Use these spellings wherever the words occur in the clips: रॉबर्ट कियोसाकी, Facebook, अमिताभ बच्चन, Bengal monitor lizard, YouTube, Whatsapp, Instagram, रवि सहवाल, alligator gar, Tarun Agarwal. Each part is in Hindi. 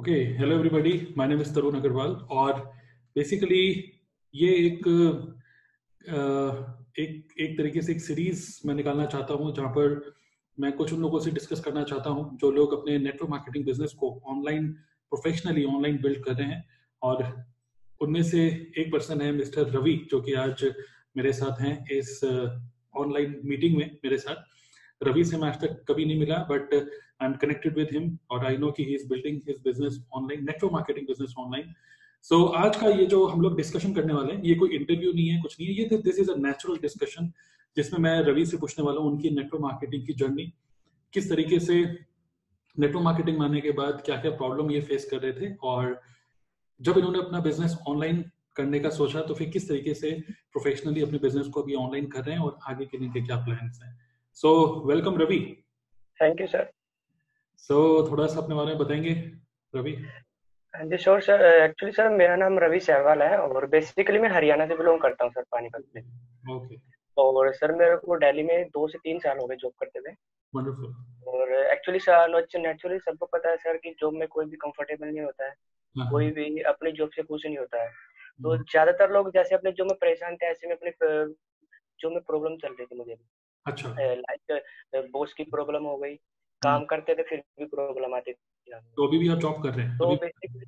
Okay, hello everybody, my name is Tarun Agarwal और basically ये एक तरीके से एक सीरीज मैं निकालना चाहता हूँ जहाँ पर मैं कुछ उन लोगों से डिस्कस करना चाहता हूँ जो लोग अपने नेटवर्क मार्केटिंग बिजनेस को ऑनलाइन प्रोफेशनली ऑनलाइन बिल्ड कर रहे हैं। और उनमें से एक पर्सन है मिस्टर रवि, जो कि आज मेरे साथ हैं इस ऑनलाइन मीटिंग में मेरे साथ। रवि से मैं आज तक कभी नहीं मिला, but I'm connected with him और I know कि he is building his business online, network marketing business online. So आज का ये जो हम लोग डिस्कशन करने वाले हैं, ये कोई इंटरव्यू नहीं है, कुछ नहीं है, ये this is a natural discussion जिसमें मैं रवि से पूछने वाला हूँ उनकी नेटवर्क मार्केटिंग की जर्नी, किस तरीके से नेटवर्क मार्केटिंग मानने के बाद क्या क्या प्रॉब्लम ये फेस कर रहे थे, और जब इन्होंने अपना बिजनेस ऑनलाइन करने का सोचा तो फिर किस तरीके से प्रोफेशनली अपने बिजनेस को अभी ऑनलाइन कर रहे हैं और आगे के लिए क्या प्लान्स हैं। So welcome Ravi. Thank you sir. थोड़ा सा अपने बारे में बताएंगे रवि? जी श्योर सर, एक्चुअली सर मेरा नाम रवि सहवाल है और बेसिकली मैं हरियाणा से बिलोंग करता हूँ सर, पानीपत से। ओके। और सर मेरे को दिल्ली में 2 से 3 साल हो गए जॉब करते हुए। वंडरफुल। और एक्चुअली सर नेचुरली सबको पता है सर कि जॉब में कोई भी कंफर्टेबल नहीं होता है, कोई भी अपनी जॉब से खुश नहीं होता है, तो ज्यादातर लोग जैसे अपने जॉब में परेशान थे, ऐसे में अपने जॉब में प्रॉब्लम चल रही थी मुझे। अच्छा। लाइक बॉस की प्रॉब्लम हो गई, काम करते थे फिर भी प्रॉब्लम आती थी। तो अभी भी आप जॉब कर रहे हैं? तो बेसिकली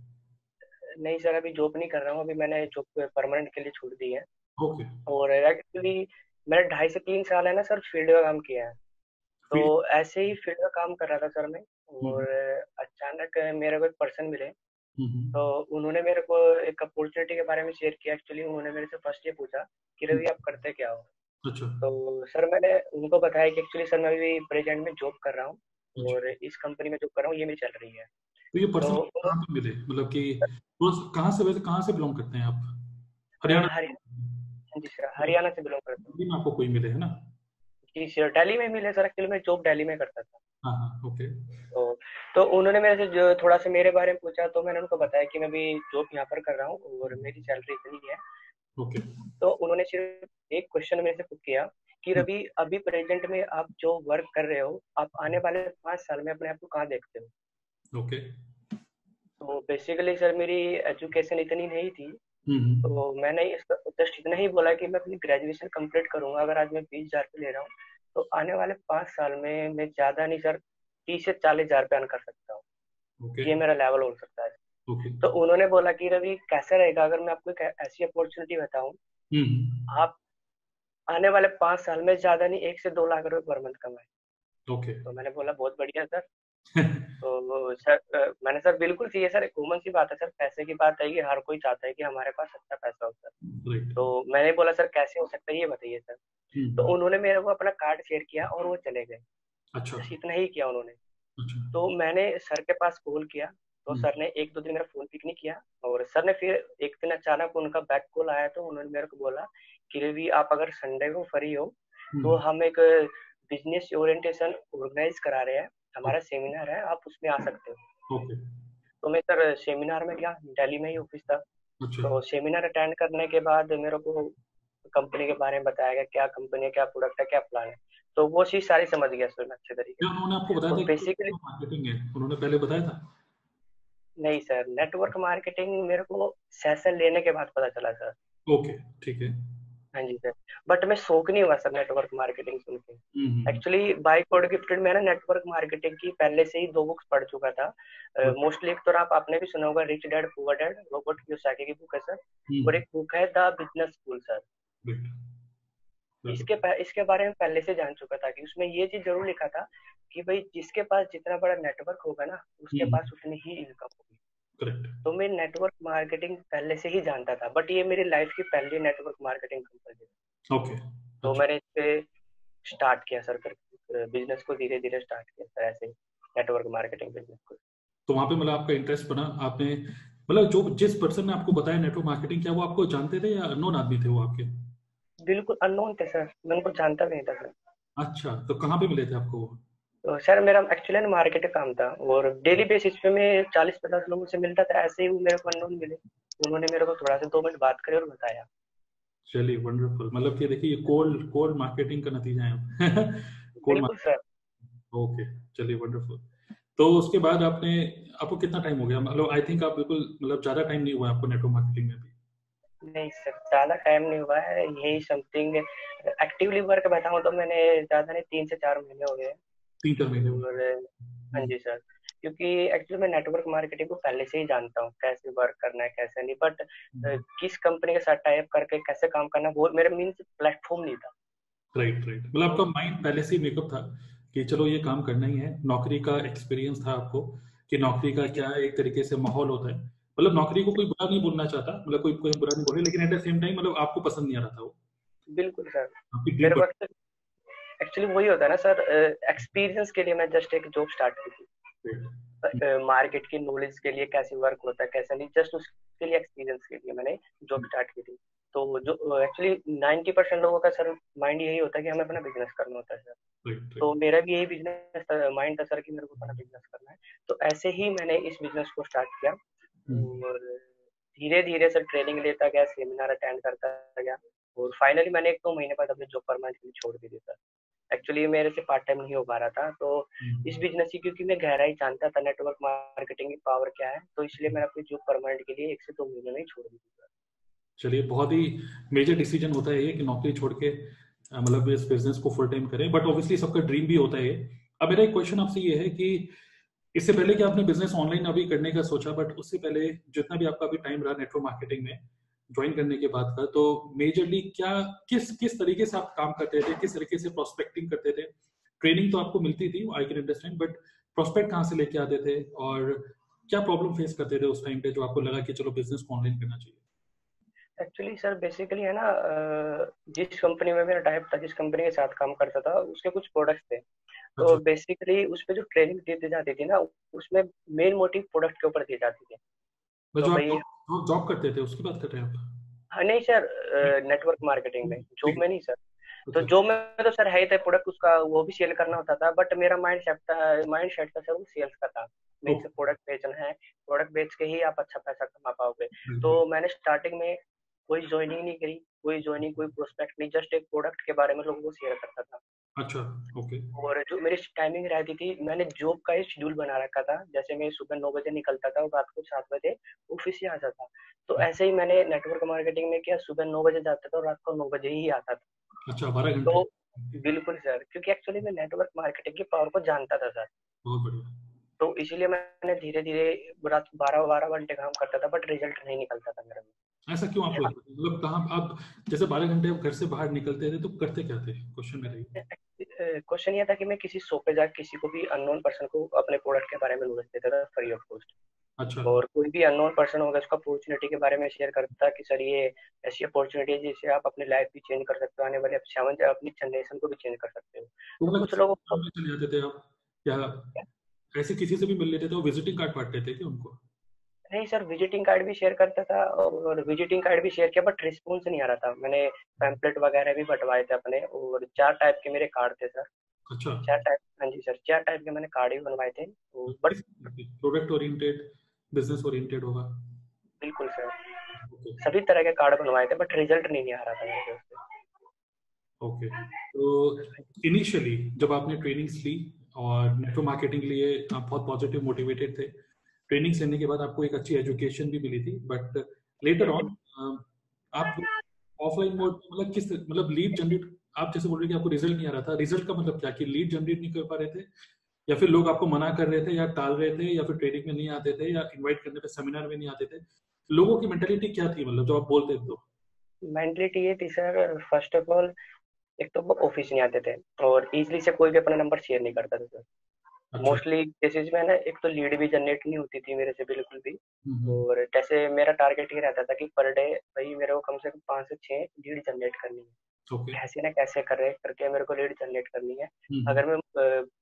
नहीं सर, अभी जॉब नहीं कर रहा हूँ, अभी मैंने जॉब परमानेंट के लिए छोड़ दी है। ओके। और एक्चुअली मैंने 2.5 से 3 साल है ना सर फील्ड का काम किया है, तो ऐसे ही फील्ड का काम कर रहा था सर मैं, और अचानक मेरे को एक पर्सन मिले, तो उन्होंने मेरे को एक अपॉर्चुनिटी के बारे में शेयर किया। एक्चुअली उन्होंने मेरे से फर्स्ट ये पूछा कि रवि आप करते क्या हो, तो सर मैंने उनको बताया कि एक्चुअली सर मैं अभी प्रेजेंट में जॉब कर रहा हूँ और इस कंपनी में जो कर रहा हूँ ये मेरी चल रही है। तो ये पर्सन कहाँ पे मिले, मतलब कि कहाँ से बिलोंग करते हैं आप? हरियाणा से बिलोंग करते हैं। दिल्ली में आपको कोई मिले है ना? जी सर, दिल्ली में मिले सर, एक्चुअली मैं जॉब दिल्ली में करता था। ओके। तो उन्होंने मेरे से थोड़ा सा मेरे बारे में पूछा, तो मैंने उनको बताया कि मैं अभी जॉब यहाँ पर कर रहा हूँ और मेरी सैलरी इतनी है। ओके। तो उन्होंने सिर्फ एक क्वेश्चन मेरे से पूछ किया कि रवि अभी प्रेजेंट में आप जो वर्क कर रहे हो, आप आने वाले 5 साल में अपने आप को कहाँ देखते हो? ओके। तो बेसिकली सर मेरी एजुकेशन इतनी नहीं थी, तो मैंने इसका जस्ट इतना ही बोला कि मैं अपनी ग्रेजुएशन कंप्लीट करूंगा, अगर आज मैं 20,000 पे ले रहा हूँ तो आने वाले 5 साल में मैं ज्यादा नहीं सर 30 से 40,000 पे अर्न कर सकता हूँ। ये मेरा लेवल हो सकता है। तो उन्होंने बोला कि रवि कैसा रहेगा अगर मैं आपको एक ऐसी अपॉर्चुनिटी बताऊँ, आप आने वाले 5 साल में ज्यादा नहीं 1 से 2 लाख रुपए पर मंथ कमाए। ओके। तो मैंने बोला बहुत बढ़िया सर। तो सर मैंने सर बिल्कुल सही है सर, कॉमन सी बात है सर, पैसे की बात है कि हर कोई चाहता है कि हमारे पास अच्छा पैसा हो सर। तो मैंने बोला सर कैसे हो सकता है ये बताइए सर। तो उन्होंने मेरे को अपना कार्ड शेयर किया और वो चले गए। अच्छा। बस इतना ही किया उन्होंने। तो मैंने सर के पास कॉल किया, तो सर ने 1-2 दिन मेरा फोन पिक नहीं किया, और सर ने फिर एक दिन अचानक उनका बैक कॉल आया, तो उन्होंने मेरे को बोला कि रवि आप अगर संडे को फ्री हो तो हम एक बिजनेस ओरिएंटेशन ऑर्गेनाइज करा रहे हैं, हमारा सेमिनार है, आप उसमें आ सकते हो। ओके। तो मैं सर सेमिनार में गया, दिल्ली में ही ऑफिस था। अच्छा। तो सेमिनार अटेंड करने के बाद मेरे को कंपनी के बारे में बताया गया, क्या कंपनी है, क्या प्रोडक्ट है, क्या प्लान है, तो वो चीज सारी समझ गया सर अच्छे तरीके से। उन्होंने आपको बताया था बेसिकली मार्केटिंग है, उन्होंने पहले बताया था? नहीं सर, नेटवर्क मार्केटिंग मेरे को सेशन लेने के बाद पता चला सर। ओके, ठीक है। हाँ जी सर, बट मैं शौक नहीं हुआ सर नेटवर्क मार्केटिंग सुन के। एक्चुअली बाय गॉड गिफ्टेड मैं ना नेटवर्क मार्केटिंग की पहले से ही 2 बुक्स पढ़ चुका था। मोस्टली एक तो आपने भी सुना होगा rich dad poor dad, रॉबर्ट कियोसाकी की बुक है सर, और एक बुक है द बिजनेस स्कूल सर। इसके बारे में पहले से जान चुका था कि उसमें ये चीज जरूर लिखा था कि भाई जिसके पास जितना बड़ा नेटवर्क होगा ना उसके पास उतनी ही इनकम होगी। तो मैं नेटवर्क मार्केटिंग पहले से ही जानता था, बट ये मेरी लाइफ की पहली नेटवर्क मार्केटिंग कंपनी है। ओके। तो मैंने इस पे स्टार्ट किया सर, बिजनेस को धीरे धीरे स्टार्ट किया सर, ऐसे नेटवर्क मार्केटिंग बिजनेस को। तो वहाँ पे मतलब आपका इंटरेस्ट बना, आपने मतलब जो जिस पर्सन ने आपको बताया नेटवर्क मार्केटिंग, क्या वो आपको जानते थे या अननोन आदमी थे वो आपके? बिल्कुल अननोन थे सर, मैं उनको जानता नहीं था सर। अच्छा, तो कहाँ पे मिले थे आपको? तो सर मेरा एक्चुअली मार्केट का काम था और डेली बेसिस पे मैं 40-50 लोगों से मिलता था, ऐसे ही वो मेरे को अननोन मिले, उन्होंने मेरे को थोड़ा सा 2 मिनट बात करी और बताया। चलिए वंडरफुल, मतलब कि देखिए ये कोल्ड मार्केटिंग का नतीजा है। बिल्कुल सर। ओके, चलिए वंडरफुल। तो उसके बाद आपने आपको कितना टाइम हो गया? मतलब आई थिंक आप बिल्कुल मतलब ज्यादा टाइम नहीं हुआ आपको नेटवर्क मार्केटिंग में भी? नहीं सर, ज्यादा टाइम नहीं हुआ है, यही समथिंग एक्टिवली वर्क बताऊं तो मैंने ज्यादा नहीं 3 से 4 महीने हो गए। 3-4 महीने हो गए? हाँ जी सर, क्योंकि एक्चुअली मैं नेटवर्क मार्केटिंग को पहले से ही जानता हूँ, कैसे वर्क करना है कैसे नहीं, बट किस कंपनी के साथ टाई अप करके कैसे काम करना वो मेरे मींस प्लेटफॉर्म नहीं था। राइट राइट, मतलब आपका माइंड पहले से ही मेकअप था कि चलो ये काम करना ही है। नौकरी का एक्सपीरियंस था आपको कि नौकरी का क्या एक तरीके से माहौल होता है, मतलब नौकरी को कोई बुरा नहीं बोलना चाहता, मतलब कोई बुरा नहीं बोले, लेकिन एट द सेम टाइम मतलब आपको पसंद नहीं आ रहा था वो? बिल्कुल सर, मेरे वक्त एक्चुअली वही होता है ना सर, एक्सपीरियंस के लिए मैं जस्ट एक जॉब स्टार्ट की थी, मार्केट की नॉलेज के लिए कैसे वर्क होता है कैसे नहीं, जस्ट उसके लिए एक्सपीरियंस के लिए मैंने जॉब स्टार्ट की थी। तो जो एक्चुअली 90% लोगों का सर माइंड यही होता है कि हमें अपना बिजनेस करना होता है सर, तो मेरा भी यही बिजनेस माइंड था सर कि मेरे को अपना बिजनेस करना है। तो ऐसे ही मैंने इस बिजनेस को स्टार्ट किया और धीरे धीरे सर ट्रेनिंग लेता गया, सेमिनार अटेंड करता गया और फाइनली मैंने 1-2 महीने बाद अपनी जॉब परमानेंटली छोड़ दी थी सर। एक्चुअली मेरे से पार्ट टाइम नहीं हो पा रहा था, तो इस बिजनेस की क्योंकि मैं गहराई जानता था नेटवर्क मार्केटिंग की पावर क्या है, तो इसलिए मैंने अपनी जॉब परमानेंट के लिए 1 से 2 महीने में छोड़ दी थी सर। चलिए, बहुत ही मेजर डिसीजन होता है ये कि नौकरी छोड़ के मतलब इस बिजनेस को फुल टाइम करें, बट ऑब्वियसली सबका ड्रीम भी होता है। अब मेरा एक क्वेश्चन आपसे ये है कि इससे पहले कि आपने बिजनेस ऑनलाइन अभी करने का सोचा, बट उससे पहले जितना भी आपका अभी टाइम रहा नेटवर्क मार्केटिंग में ज्वाइन करने के बाद का, तो मेजरली क्या किस तरीके से आप काम करते थे, किस तरीके से प्रोस्पेक्टिंग करते थे? ट्रेनिंग तो आपको मिलती थी, I can understand, but prospect कहाँ से लेके आते थे और क्या प्रॉब्लम फेस करते थे उस टाइम पे जो आपको लगा कि चलो बिजनेस को ऑनलाइन करना चाहिए? एक्चुअली सर बेसिकली है ना, जिस कंपनी में मेरा टाइप था, जिस कंपनी के साथ काम करता था, उसके कुछ प्रोडक्ट्स थे, तो बेसिकली उस पे जो ट्रेनिंग दी जाती थी ना, उसमें मेन मोटिव प्रोडक्ट के ऊपर दी जाती थी। तो जॉब करते थे उसकी बात कर रहे हैं आप? हाँ नहीं सर, नेटवर्क मार्केटिंग में, जॉब में नहीं सर। तो जॉब में तो सर है ही था प्रोडक्ट, उसका वो भी सेल करना होता था, बट मेरा माइंड सेट था सर वो सेल्स का था, मींस प्रोडक्ट बेचना है, प्रोडक्ट बेच के ही आप अच्छा पैसा कमा पाओगे। तो मैंने स्टार्टिंग में कोई ज्वाइनिंग नहीं करी, कोई प्रोस्पेक्ट नहीं, जस्ट एक प्रोडक्ट के बारे में लोगों को शेयर करता था। अच्छा, ओके। और जो मेरी टाइमिंग रहती थी, मैंने जॉब का ही शेड्यूल बना रखा था, जैसे मैं सुबह 9 बजे निकलता था और रात को 7 बजे ऑफिस ही आता था। तो ऐसे ही मैंने नेटवर्क मार्केटिंग में किया, सुबह 9 बजे जाता था और रात को 9 बजे ही आता था। अच्छा, 12 घंटे? तो बिल्कुल सर, क्योंकि एक्चुअली मैं नेटवर्क मार्केटिंग की पावर को जानता था सर, तो इसीलिए मैंने धीरे धीरे रात 12-12 घंटे काम करता था, बट रिजल्ट नहीं निकलता था मेरा। ऐसा क्यों आप लोग, मतलब कहाँ आप जैसे 12 घंटे घर से बाहर निकलते थे तो करते क्या थे? क्वेश्चन ये था कि मैं किसी शॉप पे जाकर किसी को भी अननोन पर्सन को अपने प्रोडक्ट के बारे में नॉलेज देता था फ्री ऑफ कॉस्ट। अच्छा। और कोई भी अननोन पर्सन होगा उसका अपॉर्चुनिटी के बारे में शेयर करता था कि सर ये ऐसी अपॉर्चुनिटी है जिससे आप अपनी लाइफ भी चेंज कर सकते हो, आने वाले अपनी जनरेशन को भी चेंज कर सकते हो। कुछ लोग चले जाते थे आप क्या ऐसे किसी से भी मिल लेते थे और विजिटिंग कार्ड बांटते थे उनको? नहीं सर, विजिटिंग कार्ड भी शेयर करता था और विजिटिंग कार्ड भी शेयर किया, बट रिस्पॉन्स नहीं आ रहा था। मैंने पैम्पलेट वगैरह भी बंटवाए थे अपने, और 4 टाइप के मेरे कार्ड थे सर। अच्छा, 4 टाइप? हाँ जी सर, 4 टाइप के मैंने कार्ड भी बनवाए थे, but product oriented, business oriented होगा। बिल्कुल सर, सभी तरह के कार्ड बनवाए थे, बट रिजल्ट नहीं आ रहा था मेरे उससे। ओके, तो इनिशियली जब आपने ट्रेनिंग्स ली और नेटवर्क मार्केटिंग के लिए आप बहुत पॉजिटिव मोटिवेटेड थे, ट्रेनिंग्स लेने के बाद आपको एक अच्छी एजुकेशन भी मिली थी, बट लेटर ऑन आप ऑफलाइन मोड मतलब किस मतलब लीड जनरेट, आप जैसे बोल रहे कि आपको रिजल्ट नहीं आ रहा था, रिजल्ट का मतलब क्या कि लीड जनरेट नहीं कर पा रहे थे या फिर लोग आपको मना कर रहे थे या टाल रहे थे या फिर ट्रेनिंग में नहीं आते थे या इन्वाइट करने पे सेमिनार में नहीं आते थे? लोगों की मेंटालिटी क्या थी, मतलब जो आप बोलते थे? तो मेंटालिटी ये थी सर, फर्स्ट ऑफ ऑल एक तो वो ऑफिस नहीं आते थे और इजीली से कोई भी अपना नंबर शेयर नहीं करता था सर। मोस्टली केसेस में ना एक तो लीड भी जनरेट नहीं होती थी मेरे से बिल्कुल भी, और जैसे मेरा टारगेट ये रहता था कि पर डे भाई मेरे को कम से कम 5 से 6 लीड जनरेट करनी है, कैसे ना कैसे करके मेरे को लीड जनरेट करनी है। अगर मैं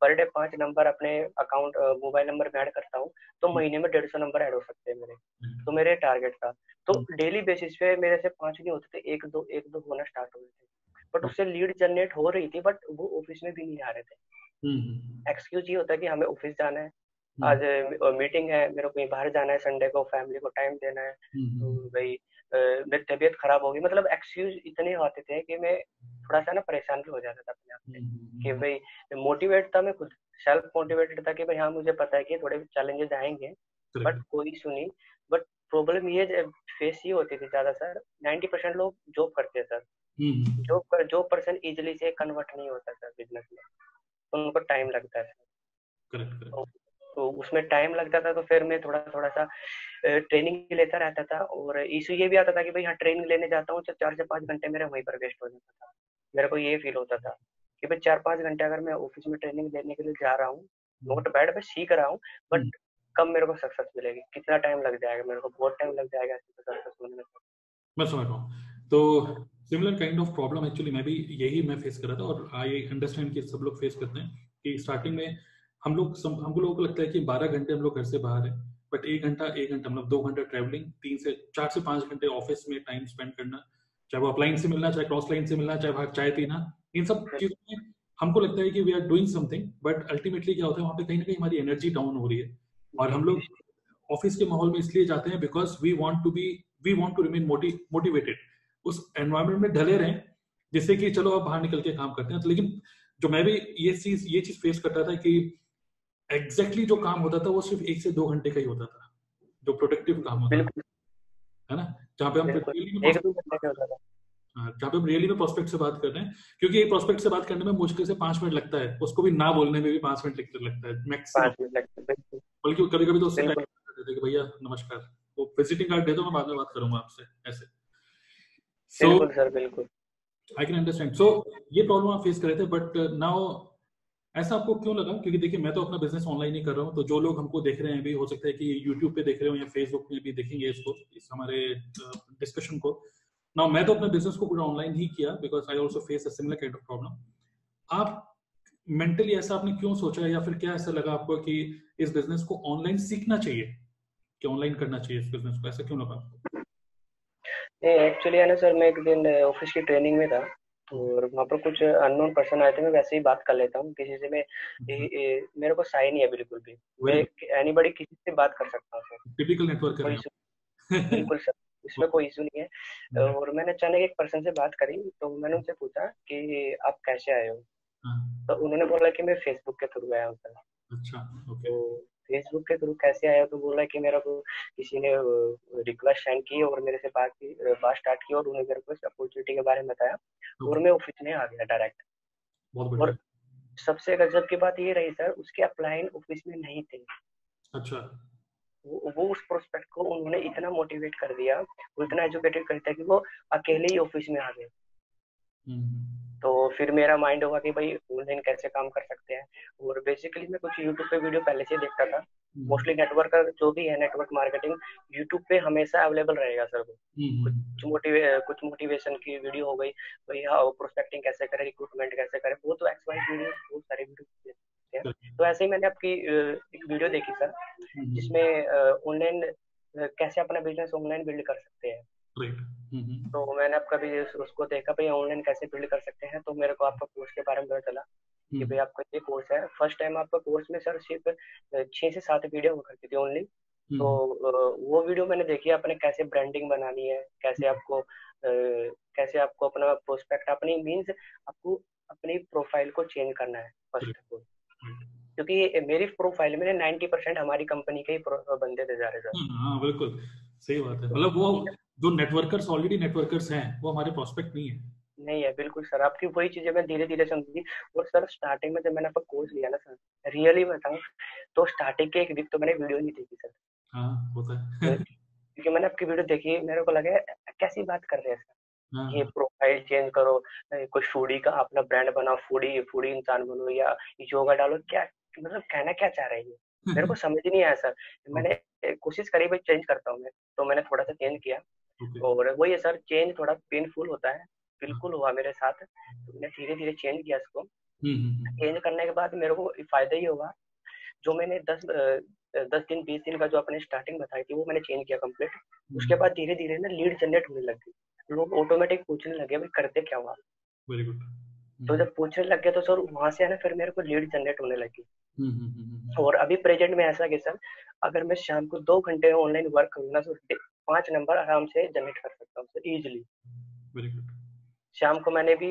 पर डे 5 नंबर अपने अकाउंट मोबाइल नंबर में ऐड करता हूँ तो महीने में 150 नंबर ऐड हो सकते हैं मेरे, तो मेरे टारगेट था। तो डेली बेसिस पे मेरे से 5 नहीं होते थे, 1-2 होना स्टार्ट हो गए थे, बट उससे लीड जनरेट हो रही थी, बट वो ऑफिस में भी नहीं आ रहे थे। एक्सक्यूज ये होता है कि हमें ऑफिस जाना है, आज मीटिंग है, मेरे को कहीं बाहर जाना है, संडे को फैमिली को टाइम देना है, तो भाई मेरी तबीयत खराब होगी, मतलब एक्सक्यूज इतने आते थे कि मैं थोड़ा सा ना परेशान भी हो जाता था अपने आप से कि भाई मोटिवेट था, मैं खुद सेल्फ मोटिवेटेड था कि भाई हाँ मुझे पता है कि थोड़े चैलेंजेस आएंगे, बट कोई सुनी। बट प्रॉब्लम ये फेस ये होती थी ज्यादा सर, 90% लोग जॉब करते हैं सर, जो पर्सन इजिली से कन्वर्ट नहीं होता सर बिजनेस में, उनको टाइम लगता है। तो उसमें टाइम लगता था, तो फिर मैं थोड़ा सा ट्रेनिंग लेता रहता था। और इशू ये भी आता था कि भाई हाँ ट्रेनिंग लेने जाता हूँ, 4 से 5 घंटे मेरे वहीं पर वेस्ट हो जाता था। मेरे को ये फील होता था कि भाई 4-5 घंटे अगर मैं ऑफिस में ट्रेनिंग लेने के लिए जा रहा हूँ, नोट पैड पे सीख रहा हूँ, बट कब मेरे को सक्सेस मिलेगी, कितना टाइम लग जाएगा, मेरे को बहुत टाइम लग जाएगा सक्सेस होने में। मैं समझ रहा हूँ। तो similar kind of problem actually मैं भी यही फेस कर रहा था, और आई अंडरस्टैंड कि सब लोग फेस करते हैं कि स्टार्टिंग में हम लोगों को लगता है कि 12 घंटे हम लोग घर से बाहर है, बट 1 घंटा मतलब 2 घंटा ट्रैवलिंग, 3 से 4 से 5 घंटे ऑफिस में टाइम स्पेंड करना, चाहे वो अपलाइन से मिलना, चाहे क्रॉस लाइन से मिलना, चाहे चाय पीना, इन सब चीजों में हमको लगता है कि we are doing something, but ultimately क्या होता है वहाँ पे कहीं ना कहीं हमारी एनर्जी डाउन हो रही है। और हम लोग ऑफिस के माहौल में इसलिए जाते हैं because we want to remain motivated, उस एनवायरमेंट में ढले रहें जिससे कि चलो आप बाहर निकल के काम करते हैं। तो लेकिन जो मैं भी ये चीज फेस करता था कि एग्जैक्टली जो काम होता था वो सिर्फ 1 से 2 घंटे का ही होता था, जो प्रोडक्टिव काम होता था, है ना, जहाँ पे हम रियली में प्रोस्पेक्ट से बात कर रहे हैं, क्योंकि प्रोस्पेक्ट से बात करने में मुश्किल से 5 मिनट लगता है, उसको भी ना बोलने में भी 5 मिनट लगता है मैक्सिमम, बल्कि कभी कभी तो भैया नमस्कार, वो विजिटिंग कार्ड दे दो, मैं बाद में बात करूंगा आपसे, ऐसे। I can understand. So, ये प्रॉब्लम आप फेस कर रहे थे, बट नाउ ऐसा आपको क्यों लगा? क्योंकि देखिए मैं तो अपना बिजनेस ऑनलाइन ही कर रहा हूँ, तो जो लोग हमको देख रहे हैं भी हो सकता है कि YouTube पे देख रहे हो या Facebook में भी देखेंगे इसको, इस हमारे डिस्कशन को। नाउ मैं तो अपना बिजनेस को पूरा ऑनलाइन ही किया because I also face a similar kind of problem. आप मेंटली ऐसा आपने क्यों सोचा, या फिर क्या ऐसा लगा आपको कि इस बिजनेस को ऑनलाइन सीखना चाहिए, कि ऑनलाइन करना चाहिए इस बिजनेस को, ऐसा क्यों लगा आपको? एक्चुअली है ना सर, मैं एक दिन ऑफिस की ट्रेनिंग में था और वहाँ पर कुछ अननोन पर्सन आए थे, मैं वैसे ही बात कर लेता हूँ किसी से, मैं मेरे को साइन ही है बिल्कुल भी, मैं एनीबॉडी किसी से बात कर सकता हूँ सर, टिपिकल नेटवर्क है बिल्कुल सर, इसमें कोई इशू नहीं है। और मैंने अचानक एक पर्सन से बात करी, तो मैंने उनसे पूछा कि आप कैसे आए हो, तो उन्होंने बोला कि मैं फेसबुक के थ्रू आया हूँ सर। फेसबुक के थ्रू कैसे आया? तो बोला कि मेरा को किसी ने रिक्वेस्ट सेंड की और मेरे से बात स्टार्ट की, और उन्हें मेरे को इस अपॉर्चुनिटी के बारे में बताया और मैं ऑफिस में आ गया डायरेक्ट। और सबसे गजब की बात ये रही सर, उसके अपलाइन ऑफिस में नहीं थे। अच्छा। वो उस प्रोस्पेक्ट को उन्होंने इतना मोटिवेट कर दिया, वो इतना एजुकेटेड कर दिया कि वो अकेले ही ऑफिस में आ गए। तो फिर मेरा माइंड होगा कि भाई ऑनलाइन कैसे काम कर सकते हैं। और बेसिकली मैं कुछ यूट्यूब पे वीडियो पहले से देखता था, मोस्टली नेटवर्क का जो भी है नेटवर्क मार्केटिंग यूट्यूब पे हमेशा अवेलेबल रहेगा सर। कुछ मोटिवेशन की वीडियो हो गई, भाई हाँ प्रोस्पेक्टिंग कैसे करें, रिक्रूटमेंट कैसे करें, वो तो एक्सवाइज वीडियो बहुत सारे वीडियो हैं। तो ऐसे ही मैंने आपकी एक वीडियो देखी सर जिसमें ऑनलाइन कैसे अपना बिजनेस ऑनलाइन बिल्ड कर सकते हैं। तो मैंने आपका भी उसको देखा, भाई ऑनलाइन कैसे बिल्ड कर सकते हैं। तो मेरे को आपका कोर्स के बारे में पता चला कि भाई आपका ये कोर्स है। फर्स्ट टाइम आपका कोर्स में सर सिर्फ 6 से 7 वीडियो हुआ करती थी ओनली। तो वो वीडियो मैंने देखी, आपने कैसे ब्रांडिंग बनानी है, कैसे आपको अपना प्रोस्पेक्ट, अपनी मीन्स आपको अपनी प्रोफाइल को चेंज करना है फर्स्ट को, क्योंकि मेरी प्रोफाइल में 90% हमारी कंपनी के ही बंदे थे जा रहे सर। हाँ बिल्कुल सही बात है, मतलब वो जो नेटवर्कर्स ऑलरेडी नेटवर्कर्स हैं वो हमारे प्रोस्पेक्ट नहीं है। बिल्कुल सर, आपकी वही चीजें मैं धीरे धीरे समझी। और सर स्टार्टिंग में जब मैंने आपका कोर्स लिया ना सर, रियली बताऊं तो स्टार्टिंग के 1 वीक तो मैंने वीडियो नहीं देखी सर। हाँ होता है, क्योंकि मैंने आपकी वीडियो देखी, मेरे को लगा कैसी बात कर रहे हैं सर, ये प्रोफाइल चेंज करो, कोई फूडी का अपना ब्रांड बनाओ, फूडी इंसान बनो या योगा डालो, क्या मतलब कहना क्या चाह रही है, मेरे को समझ नहीं आया सर। मैंने कोशिश करी भाई चेंज करता हूँ मैं, तो मैंने थोड़ा सा चेंज किया। और वही है सर, चेंज थोड़ा पेनफुल होता है, बिल्कुल हुआ मेरे साथ। मैंने धीरे धीरे चेंज किया इसको। चेंज करने के बाद मेरे को फायदा ही हुआ, जो मैंने 10 दिन 20 दिन का जो अपने स्टार्टिंग बताई थी वो मैंने चेंज किया कंप्लीट। उसके बाद धीरे धीरे ना लीड जनरेट होने लग गई, लोग ऑटोमेटिक पूछने लगे भाई करते क्या हुआ। Very good. तो जब पूछने लग गया तो सर वहां से है ना फिर मेरे को लीड जनरेट होने लगी। और अभी प्रेजेंट में ऐसा कि सर अगर मैं शाम को 2 घंटे ऑनलाइन वर्क करूँ ना तो 5 नंबर आराम से जनरेट कर सकता हूँ सर इजिली। शाम को मैंने भी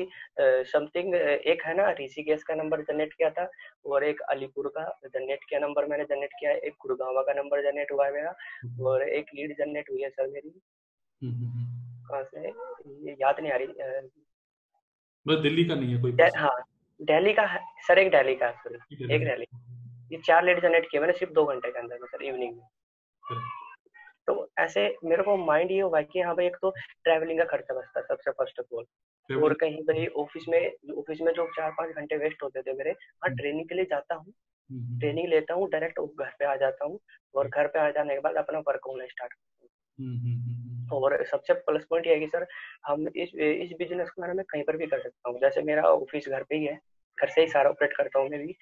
समथिंग एक है ना ऋषिकेश का नंबर जनरेट किया था और एक अलीपुर का जनरेट किया नंबर मैंने जनरेट किया, एक गुड़गांव का नंबर जनरेट हुआ है मेरा और एक लीड जनरेट हुई है सर मेरी, कहाँ से याद नहीं आ रही, बस दिल्ली का नहीं है कोई, हाँ दिल्ली का सर, एक दिल्ली का सर, एक दिल्ली, ये 4 लीड जनरेट किए मैंने सिर्फ 2 घंटे के अंदर में सर, इवनिंग में। तो ऐसे मेरे को माइंड ये हुआ कि हाँ भाई, एक तो ट्रैवलिंग का खर्चा बचता सबसे फर्स्ट ऑफ ऑल, और कहीं भाई ऑफिस में जो 4-5 घंटे वेस्ट होते थे मेरे, हाँ ट्रेनिंग के लिए जाता हूँ, ट्रेनिंग लेता हूँ, डायरेक्ट घर पे आ जाता हूँ और घर पे आ जाने के बाद अपना वर्क होना स्टार्ट करता हूँ। और सबसे प्लस पॉइंट ये है कि सर हम इस बिजनेस को मैं कहीं पर भी कर सकता हूँ, जैसे मेरा ऑफिस घर पे ही है, घर से ही सारा ऑपरेट करता हूँ मैं भी,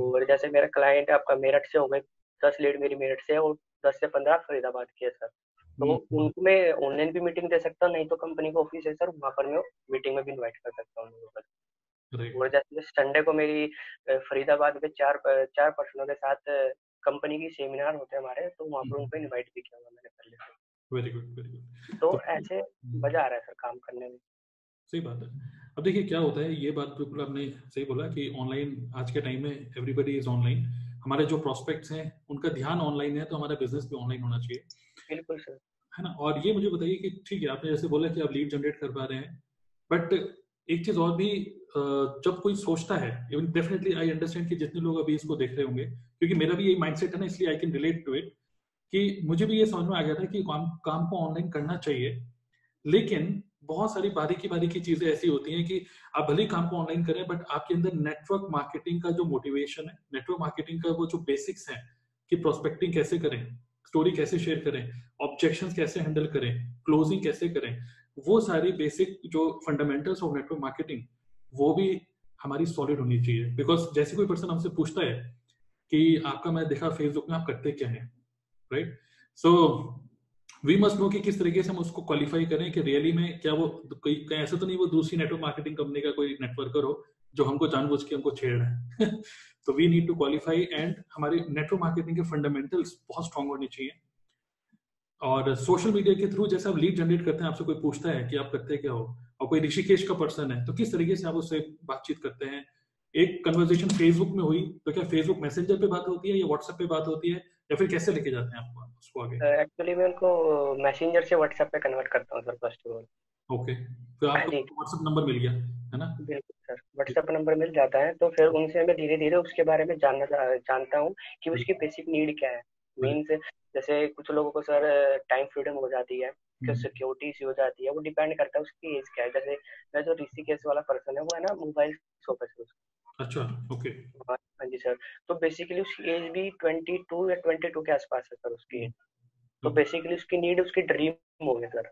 और जैसे मेरा क्लाइंट आपका मेरठ से हो गए, 10 लीड मेरी मेरठ से है और 10 से 15 फरीदाबाद की है सर, तो उनको मैं ऑनलाइन भी मीटिंग दे सकता हूँ, नहीं तो कंपनी का ऑफिस है सर, वहाँ पर मैं मीटिंग में भी इन्वाइट कर सकता हूँ। और जैसे संडे को मेरी फरीदाबाद में 4 पर्सनों के साथ कंपनी की सेमिनार होते हैं हमारे, तो वहाँ पर उनको इन्वाइट भी किया हुआ मैंने पहले से। Very good, very good. तो ऐसे मजा आ रहा है सर काम करने में। सही बात है। अब देखिए क्या होता है, ये बात बिल्कुल आपने सही बोला कि ऑनलाइन आज के टाइम में एवरीबॉडी इज ऑनलाइन, हमारे जो प्रोस्पेक्ट्स हैं उनका ध्यान ऑनलाइन है, तो हमारा बिजनेस भी ऑनलाइन होना चाहिए। बिल्कुल सर, है ना। और ये मुझे बताइए कि ठीक है आपने जैसे बोला कि आप लीड जनरेट कर पा रहे हैं, बट एक चीज और भी, जब कोई सोचता है, इवन डेफिनेटली आई अंडरस्टैंड कि जितने लोग अभी इसको देख रहे होंगे, क्योंकि मेरा भी यही माइंडसेट है ना, इसलिए I can relate to it, कि मुझे भी ये समझ में आ गया था कि काम को ऑनलाइन करना चाहिए, लेकिन बहुत सारी बारीकी चीजें ऐसी होती हैं कि आप भले ही काम को ऑनलाइन करें, बट आपके अंदर नेटवर्क मार्केटिंग का जो मोटिवेशन है, नेटवर्क मार्केटिंग का वो जो बेसिक्स है कि प्रोस्पेक्टिंग कैसे करें, स्टोरी कैसे शेयर करें, ऑब्जेक्शंस कैसे हैंडल करें, क्लोजिंग कैसे करें, वो सारी बेसिक जो फंडामेंटल्स ऑफ नेटवर्क मार्केटिंग, वो भी हमारी सॉलिड होनी चाहिए। बिकॉज जैसे कोई पर्सन हमसे पूछता है कि आपका, मैं देखा फेसबुक में आप करते क्या है, right, so we must know कि किस तरीके से हम उसको क्वालिफाई करें कि रियली में क्या वो कोई ऐसा तो नहीं, वो दूसरी नेटवर्क मार्केटिंग कंपनी का कोई नेटवर्कर हो जो हमको जानबूझ के हमको छेड़ रहा है। तो we need to qualify and हमारे नेटवर्क मार्केटिंग के फंडामेंटल्स बहुत स्ट्रांग होने चाहिए। और सोशल मीडिया के थ्रू जैसे आप लीड जनरेट करते हैं, आपसे कोई पूछता है कि आप करते क्या हो, और कोई ऋषिकेश का पर्सन है, तो किस तरीके से आप उससे बातचीत करते हैं। एक कन्वर्सेशन फेसबुक में हुई तो क्या फेसबुक मैसेंजर पे बात होती है या व्हाट्सएप पे बात होती है, या फिर कैसे लेके जाते हैं आपको उसको आगे? एक्चुअली मैं उनको मैसेंजर से व्हाट्सएप पे कन्वर्ट करता हूं sir, first of all. Okay, तो आपको व्हाट्सएप नंबर मिल गया है ना? बिल्कुल सर, व्हाट्सएप नंबर मिल जाता है, तो फिर उनसे मैं धीरे-धीरे उसके बारे में जानता हूं कि उसकी बेसिक नीड क्या है। मींस जैसे कुछ लोगों को सर टाइम फ्रीडम हो जाती है, सिक्योरिटी इश्यू हो जाती है, वो डिपेंड करता है उसकी एज क्या है। जैसे मैं जो ऋषिकेश वाला पर्सन है वो है ना मोबाइल शॉप है। अच्छा, ओके, हाँ जी सर। तो बेसिकली उसकी एज भी 22 या 22 के आसपास है सर उसकी एज। तो बेसिकली उसकी नीड उसकी ड्रीम हो गया सर।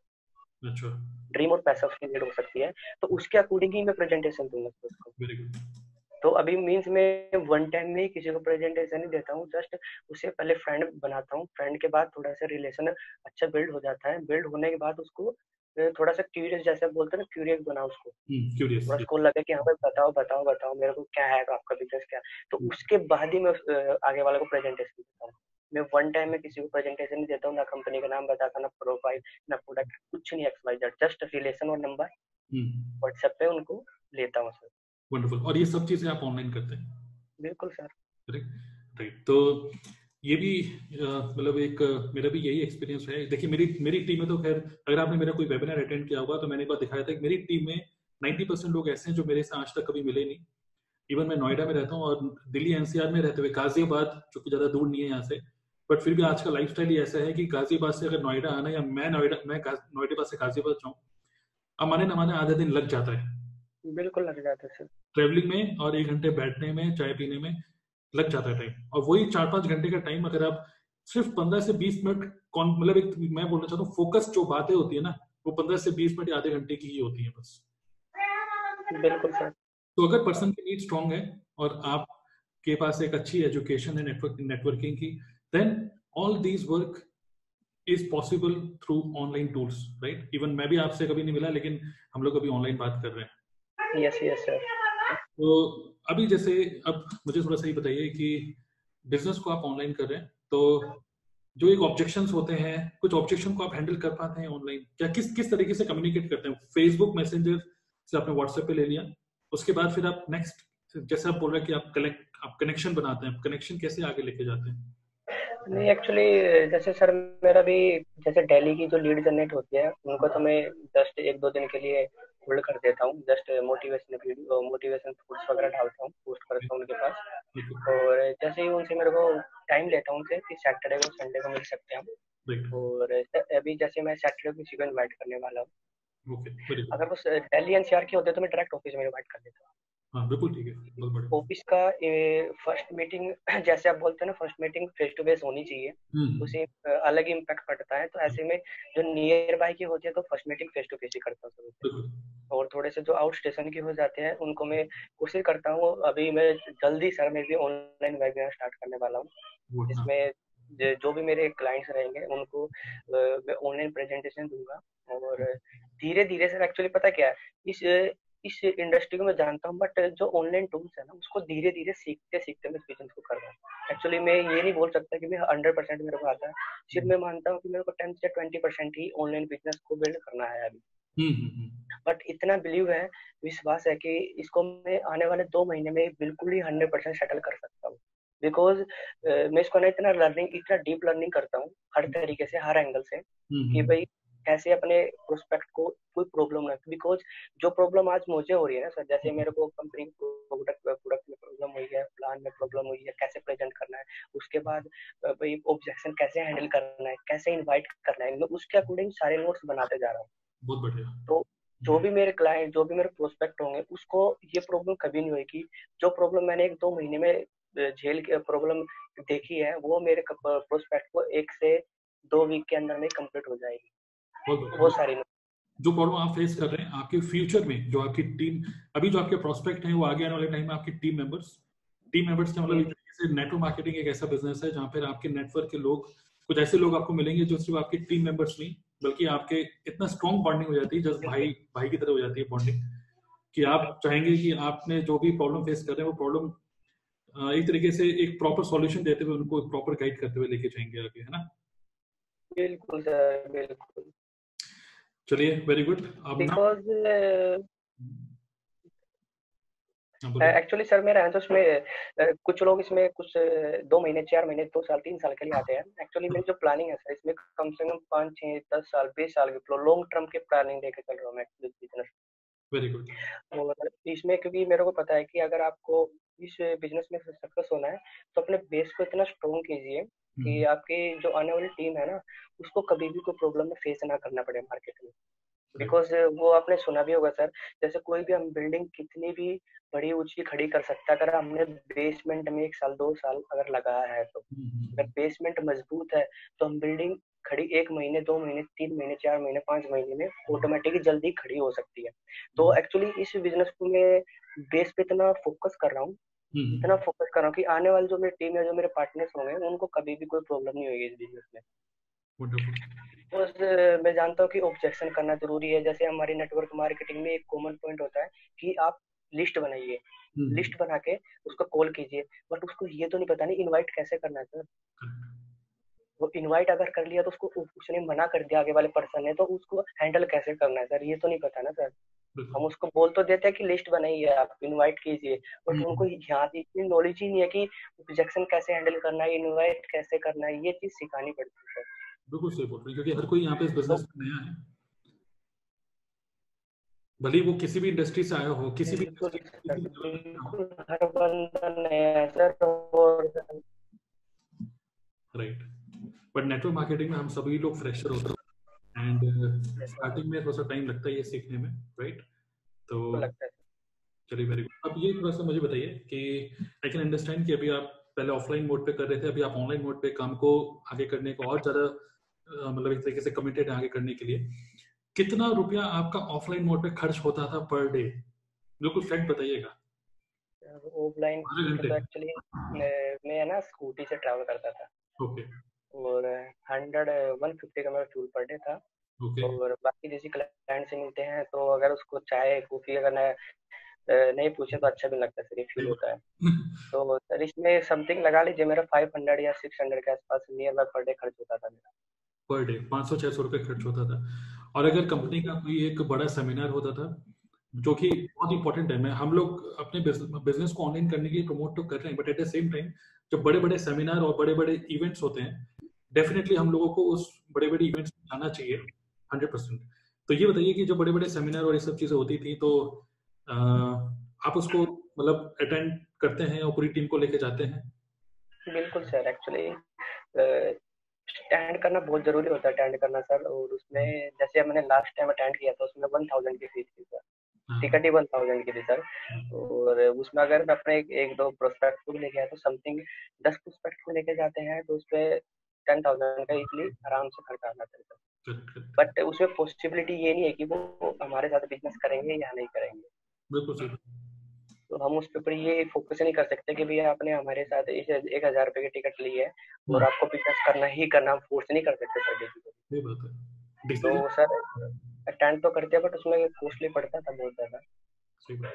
अच्छा, ड्रीम और पैसा उसकी नीड हो सकती है, तो उसके अकॉर्डिंग ही मैं प्रेजेंटेशन दूंगा उसको। Very good. तो अभी मींस मैं 1 टाइम में किसी को प्रेजेंटेशन नहीं देता हूँ, जस्ट उससे पहले फ्रेंड बनाता हूँ। फ्रेंड के बाद थोड़ा सा रिलेशन अच्छा बिल्ड हो जाता है। बिल्ड होने के बाद उसको थोड़ा सा क्यूरियस, जैसे बोलते हैं ना, क्यूरियस बनाओ उसको, क्यूरियस, और उसको लगे कि हाँ भाई बताओ मेरे को क्या है, तो आपका बिजनेस क्या है। तो उसके बाद ही मैं आगे वाले को प्रेजेंटेशन देता हूँ। मैं 1 टाइम में किसी को प्रेजेंटेशन नहीं देता हूँ, ना कंपनी का नाम बताता, ना प्रोफाइल, ना प्रोडक्ट, कुछ नहीं, XYZ, जस्ट रिलेशन और नंबर व्हाट्सएप पे उनको लेता हूँ सर। वंडरफुल। और ये सब चीजें आप ऑनलाइन करते हैं? बिल्कुल सर, राइट। तो ये भी मतलब एक मेरा भी यही एक्सपीरियंस है। देखिए मेरी टीम में तो खैर, अगर आपने मेरा कोई वेबिनार अटेंड किया होगा तो मैंने एक बार दिखाया था कि मेरी टीम में 90% लोग ऐसे हैं जो मेरे से आज तक कभी मिले नहीं। इवन मैं नोएडा में रहता हूँ और दिल्ली एनसीआर में रहते हुए, गाजियाबाद जो कि ज्यादा दूर नहीं है यहाँ से, बट फिर भी आज का लाइफ स्टाइल ही ऐसा है कि गाजियाबाद से अगर नोएडा आना, या मैं नोएडा से गाजियाबाद जाऊँ, अब माने ना माने आधा दिन लग जाता है। बिल्कुल लग जाता है सर, ट्रेवलिंग में और 1 घंटे बैठने में, चाय पीने में लग जाता है टाइम। और वही 4-5 घंटे का टाइम अगर आप सिर्फ 15 से 20 मिनट, मतलब एक मैं बोलना चाहता हूँ फोकस, जो बातें होती है ना, वो 15 से 20 मिनट, आधे घंटे की ही होती है बस। बिल्कुल सर। तो अगर पर्सन की नीड स्ट्रांग है और आपके पास एक अच्छी एजुकेशन है नेटवर्किंग की, then all these work is possible through online tools, right. Even मैं भी आपसे कभी नहीं मिला, लेकिन हम लोग अभी ऑनलाइन बात कर रहे हैं। Yes yes sir. तो अभी जैसे, अब मुझे थोड़ा सा ये बताइए कि बिजनेस को आप ऑनलाइन कर रहे हैं, तो जो एक ऑब्जेक्शंस होते हैं, कुछ ऑब्जेक्शन को आप हैंडल कर पाते हैं ऑनलाइन? क्या किस तरीके से कम्युनिकेट करते हैं? फेसबुक मैसेंजर से आपने व्हाट्सएप पे ले लिया, उसके बाद फिर आप नेक्स्ट, जैसे आप बोल रहे हैं कि आप कनेक्शन बनाते हैं, कनेक्शन कैसे आगे लेके जाते हैं? नहीं एक्चुअली जैसे सर मेरा भी जैसे दिल्ली की जो लीड जनरेट होती है उनको तो मैं जस्ट 1-2 दिन के लिए होल्ड कर देता हूँ, जस्ट मोटिवेशन पोस्ट वगैरह डालता हूँ, पोस्ट करता हूँ उनके पास, और जैसे ही उनसे मेरे को टाइम लेता हूँ उनसे कि सैटरडे को संडे को मिल सकते हैं, और अभी जैसे मैं सैटरडे को किसी को इन्वाइट करने वाला हूँ, अगर वो दिल्ली एनसीआर के होते तो मैं डायरेक्ट ऑफिस में इन्वाइट कर देता हूँ। हाँ बिल्कुल ठीक है। ऑफिस का फर्स्ट मीटिंग, जैसे आप बोलते हैं ना, first meeting face to face होनी चाहिए, उसे अलग ही इम्पैक्ट पड़ता है। तो ऐसे में जो नियर बाय की होती है तो first meeting face to face ही करता हूँ, और थोड़े से जो आउट स्टेशन की हो जाते हैं उनको मैं कोशिश करता हूँ। अभी मैं जल्दी सर मैं भी ऑनलाइन वेबिनार स्टार्ट करने वाला हूँ, जिसमें जो भी मेरे क्लाइंट्स रहेंगे उनको ऑनलाइन प्रेजेंटेशन दूंगा, और धीरे धीरे सर एक्चुअली पता क्या है, इस इंडस्ट्री को मैं जानता हूँ, बट जो ऑनलाइन टूल्स है ना उसको धीरे धीरे सीखते सीखते मैं बिजनेस को कर रहा हूँ। एक्चुअली मैं ये नहीं बोल सकता कि मैं 100% मेरे को आता है, सिर्फ मैं मानता हूँ कि मेरे को 10 से 20% ही ऑनलाइन बिजनेस को बिल्ड करना है अभी। बट इतना बिलीव है, विश्वास है कि इसको मैं आने वाले 2 महीने में बिल्कुल ही 100% सेटल कर सकता हूँ, बिकॉज मैं इसको ना इतना डीप लर्निंग करता हूँ हर तरीके से, हर एंगल से, कि भाई ऐसे अपने प्रोस्पेक्ट को कोई प्रॉब्लम ना, बिकॉज जो प्रॉब्लम आज मुझे हो रही है ना सर, जैसे मेरे को कंपनी प्रोडक्ट में प्रॉब्लम हुई है, प्लान में प्रॉब्लम हुई है, कैसे प्रेजेंट करना है, उसके बाद भाई ऑब्जेक्शन कैसे हैंडल करना है, कैसे इन्वाइट करना है, मैं उसके अकॉर्डिंग सारे नोट्स बनाते जा रहा हूँ। बहुत बढ़िया। तो जो भी मेरे क्लाइंट, जो भी मेरे प्रोस्पेक्ट होंगे उसको ये प्रॉब्लम कभी नहीं होगी, जो प्रॉब्लम मैंने 1-2 महीने में झेल के प्रॉब्लम देखी है वो मेरे प्रोस्पेक्ट को 1 से 2 वीक के अंदर में कंप्लीट हो जाएगी। बहुत सारी जो प्रॉब्लम आप फेस कर रहे हैं आपके फ्यूचर में, जो आपकी टीम, अभी जो आपके प्रोस्पेक्ट हैं वो आगे आने वाले टाइम में आपकी टीम मेंबर्स का मतलब नेटवर्क मार्केटिंग एक ऐसा बिजनेस है जहां पर आपके नेटवर्क के लोग, कुछ ऐसे लोग आपको मिलेंगे जो सिर्फ आपके टीम मेंबर्स नहीं बल्कि आपके, इतना स्ट्रॉन्ग बॉन्डिंग हो जाती है, जस्ट भाई की तरह हो जाती है बॉन्डिंग, कि आप चाहेंगे कि आपने जो भी प्रॉब्लम फेस कर रहे हैं वो प्रॉब्लम एक तरीके से एक प्रॉपर सॉल्यूशन देते हुए, उनको प्रॉपर गाइड करते हुए लेके जाएंगे आगे, है ना? बिल्कुल सर बिल्कुल। चलिए वेरी गुड। एक्चुअली सर मेरा है तो इसमें कुछ लोग इसमें कुछ 2 महीने 4 महीने 2 साल 3 साल के लिए आते हैं। एक्चुअली मेरी जो प्लानिंग है सर इसमें कम से कम 5-6-10 साल 20 साल के लॉन्ग टर्म के प्लानिंग लेके चल रहा हूँ मैं बिजनेस। Very good. और इसमें क्योंकि मेरे को पता है कि अगर आपको इस बिजनेस में सक्सेस होना है तो अपने बेस को इतना स्ट्रॉन्ग कीजिए कि आपकी जो आने वाली टीम है ना उसको कभी भी कोई प्रॉब्लम में फेस ना करना पड़े मार्केट में। बिकॉज वो आपने सुना भी होगा सर, जैसे कोई भी हम बिल्डिंग कितनी भी बड़ी ऊंची खड़ी कर सकता है अगर हमने बेसमेंट में 1-2 साल अगर लगाया है तो। अगर बेसमेंट मजबूत है तो हम बिल्डिंग खड़ी 1 महीने 2 महीने 3 महीने 4 महीने 5 महीने में ऑटोमेटिकली जल्दी खड़ी हो सकती है। तो एक्चुअली इस बिजनेस को मैं बेस पे इतना फोकस कर रहा हूँ कि आने वाली जो मेरी टीम है, जो मेरे पार्टनर्स होंगे उनको कभी भी कोई प्रॉब्लम नहीं होगी इस बिजनेस में। तो मैं जानता हूँ कि ऑब्जेक्शन करना जरूरी है। जैसे हमारी नेटवर्क मार्केटिंग में एक कॉमन पॉइंट होता है कि आप लिस्ट बनाइए, लिस्ट बना के उसको कॉल कीजिए, बट उसको ये तो नहीं पता नहीं इन्वाइट कैसे करना है सर। वो इनवाइट अगर कर लिया तो उसको उसने मना कर दिया आगे वाले पर्सन ने, तो उसको हैंडल कैसे करना है सर ये तो नहीं पता ना सर। हम उसको बोल तो देते हैं कि लिस्ट बनाइए आप, इनवाइट कीजिए, बट उनको यहाँ इतनी नॉलेज ही नहीं है कि ऑब्जेक्शन कैसे हैंडल करना है, इनवाइट कैसे करना है, ये चीज सिखानी पड़ती है सर। बिल्कुल सही बोल रहे हैं, क्योंकि हर कोई यहाँ पे इस बिजनेस में नया है, भले वो किसी भी इंडस्ट्री से आया हो, किसी भी हर बंदा नया है sir. Right. But network marketing में हम सभी लोग फ्रेशर होते हैं एंड स्टार्टिंग में थोड़ा सा टाइम लगता है ये सीखने में, राइट? तो चलिए वेरी गुड। अब ये थोड़ा सा मुझे बताइए कि आई कैन अंडरस्टैंड कि अभी आप पहले ऑफलाइन मोड पे कर रहे थे, अभी आप ऑनलाइन मोड पे काम को आगे करने को और ज़्यादा मतलब एक तरीके से कमिटेड आगे करने के लिए, कितना रुपया आपका ऑफलाइन मोड पे खर्च होता था पर डे? बिल्कुल फैक्ट बताइएगा। ऑफलाइन एक्चुअली मैं ना स्कूटी से ट्रैवल करता था। ओके। और 150 का मेरा फ्यूल पर डे था। Okay. और बाकी जैसे क्लाइंट से मिलते हैं तो अगर उसको चाय कॉफी अगर नहीं पूछे तो अच्छा भी लगता है सर, ये फ्यूल होता है। तो सर इसमें समथिंग लगा लीजिए मेरा 500 या 600 के आसपास नियर बाय पर डे खर्च होता था मेरा। पर डे 500-600 रुपये खर्च होता था। और अगर कंपनी का कोई एक बड़ा सेमिनार होता था जो कि बहुत इंपॉर्टेंट है। हम लोग अपने बिजनेस को ऑनलाइन करने के लिए प्रमोट तो कर रहे हैं, but at the same time जब बड़े बड़े सेमिनार और बड़े बड़े इवेंट्स होते हैं, डेफिनेटली हम लोगों को उस बड़े बड़े इवेंट्स में जाना चाहिए 100%। तो ये बताइए कि जो बड़े बड़े सेमिनार और ये सब चीजें होती थी, तो आप उसको मतलब अटेंड करते हैं और पूरी टीम को लेके जाते हैं? बिल्कुल सर, एक्चुअली अटेंड करना बहुत जरूरी होता है, अटेंड करना सर। और उसमें जैसे मैंने लास्ट टाइम अटेंड किया था उसमें 1000 की फीस थी सर, टिकट ही 1000 की थी सर। और उसमें अगर मैं अपने एक दो प्रोस्पेक्ट को लेके आया तो समथिंग 10 प्रोस्पेक्ट को लेके जाते हैं तो उसपे 10,000 का इजली आराम से खर्चा आ जाता है सर। बट उसमें पॉसिबिलिटी ये नहीं है कि वो हमारे साथ बिजनेस करेंगे या नहीं करेंगे, बिल्कुल सर। तो हम उस पर ये फोकस नहीं कर सकते कि भैया आपने हमारे साथ 1000 रुपए की टिकट ली है और आपको बिजनेस करना ही करना, फोर्स नहीं कर सकते सर जी। तो सर अटेंड तो करते हैं बट उसमें कॉस्टली पड़ता था बहुत ज्यादा।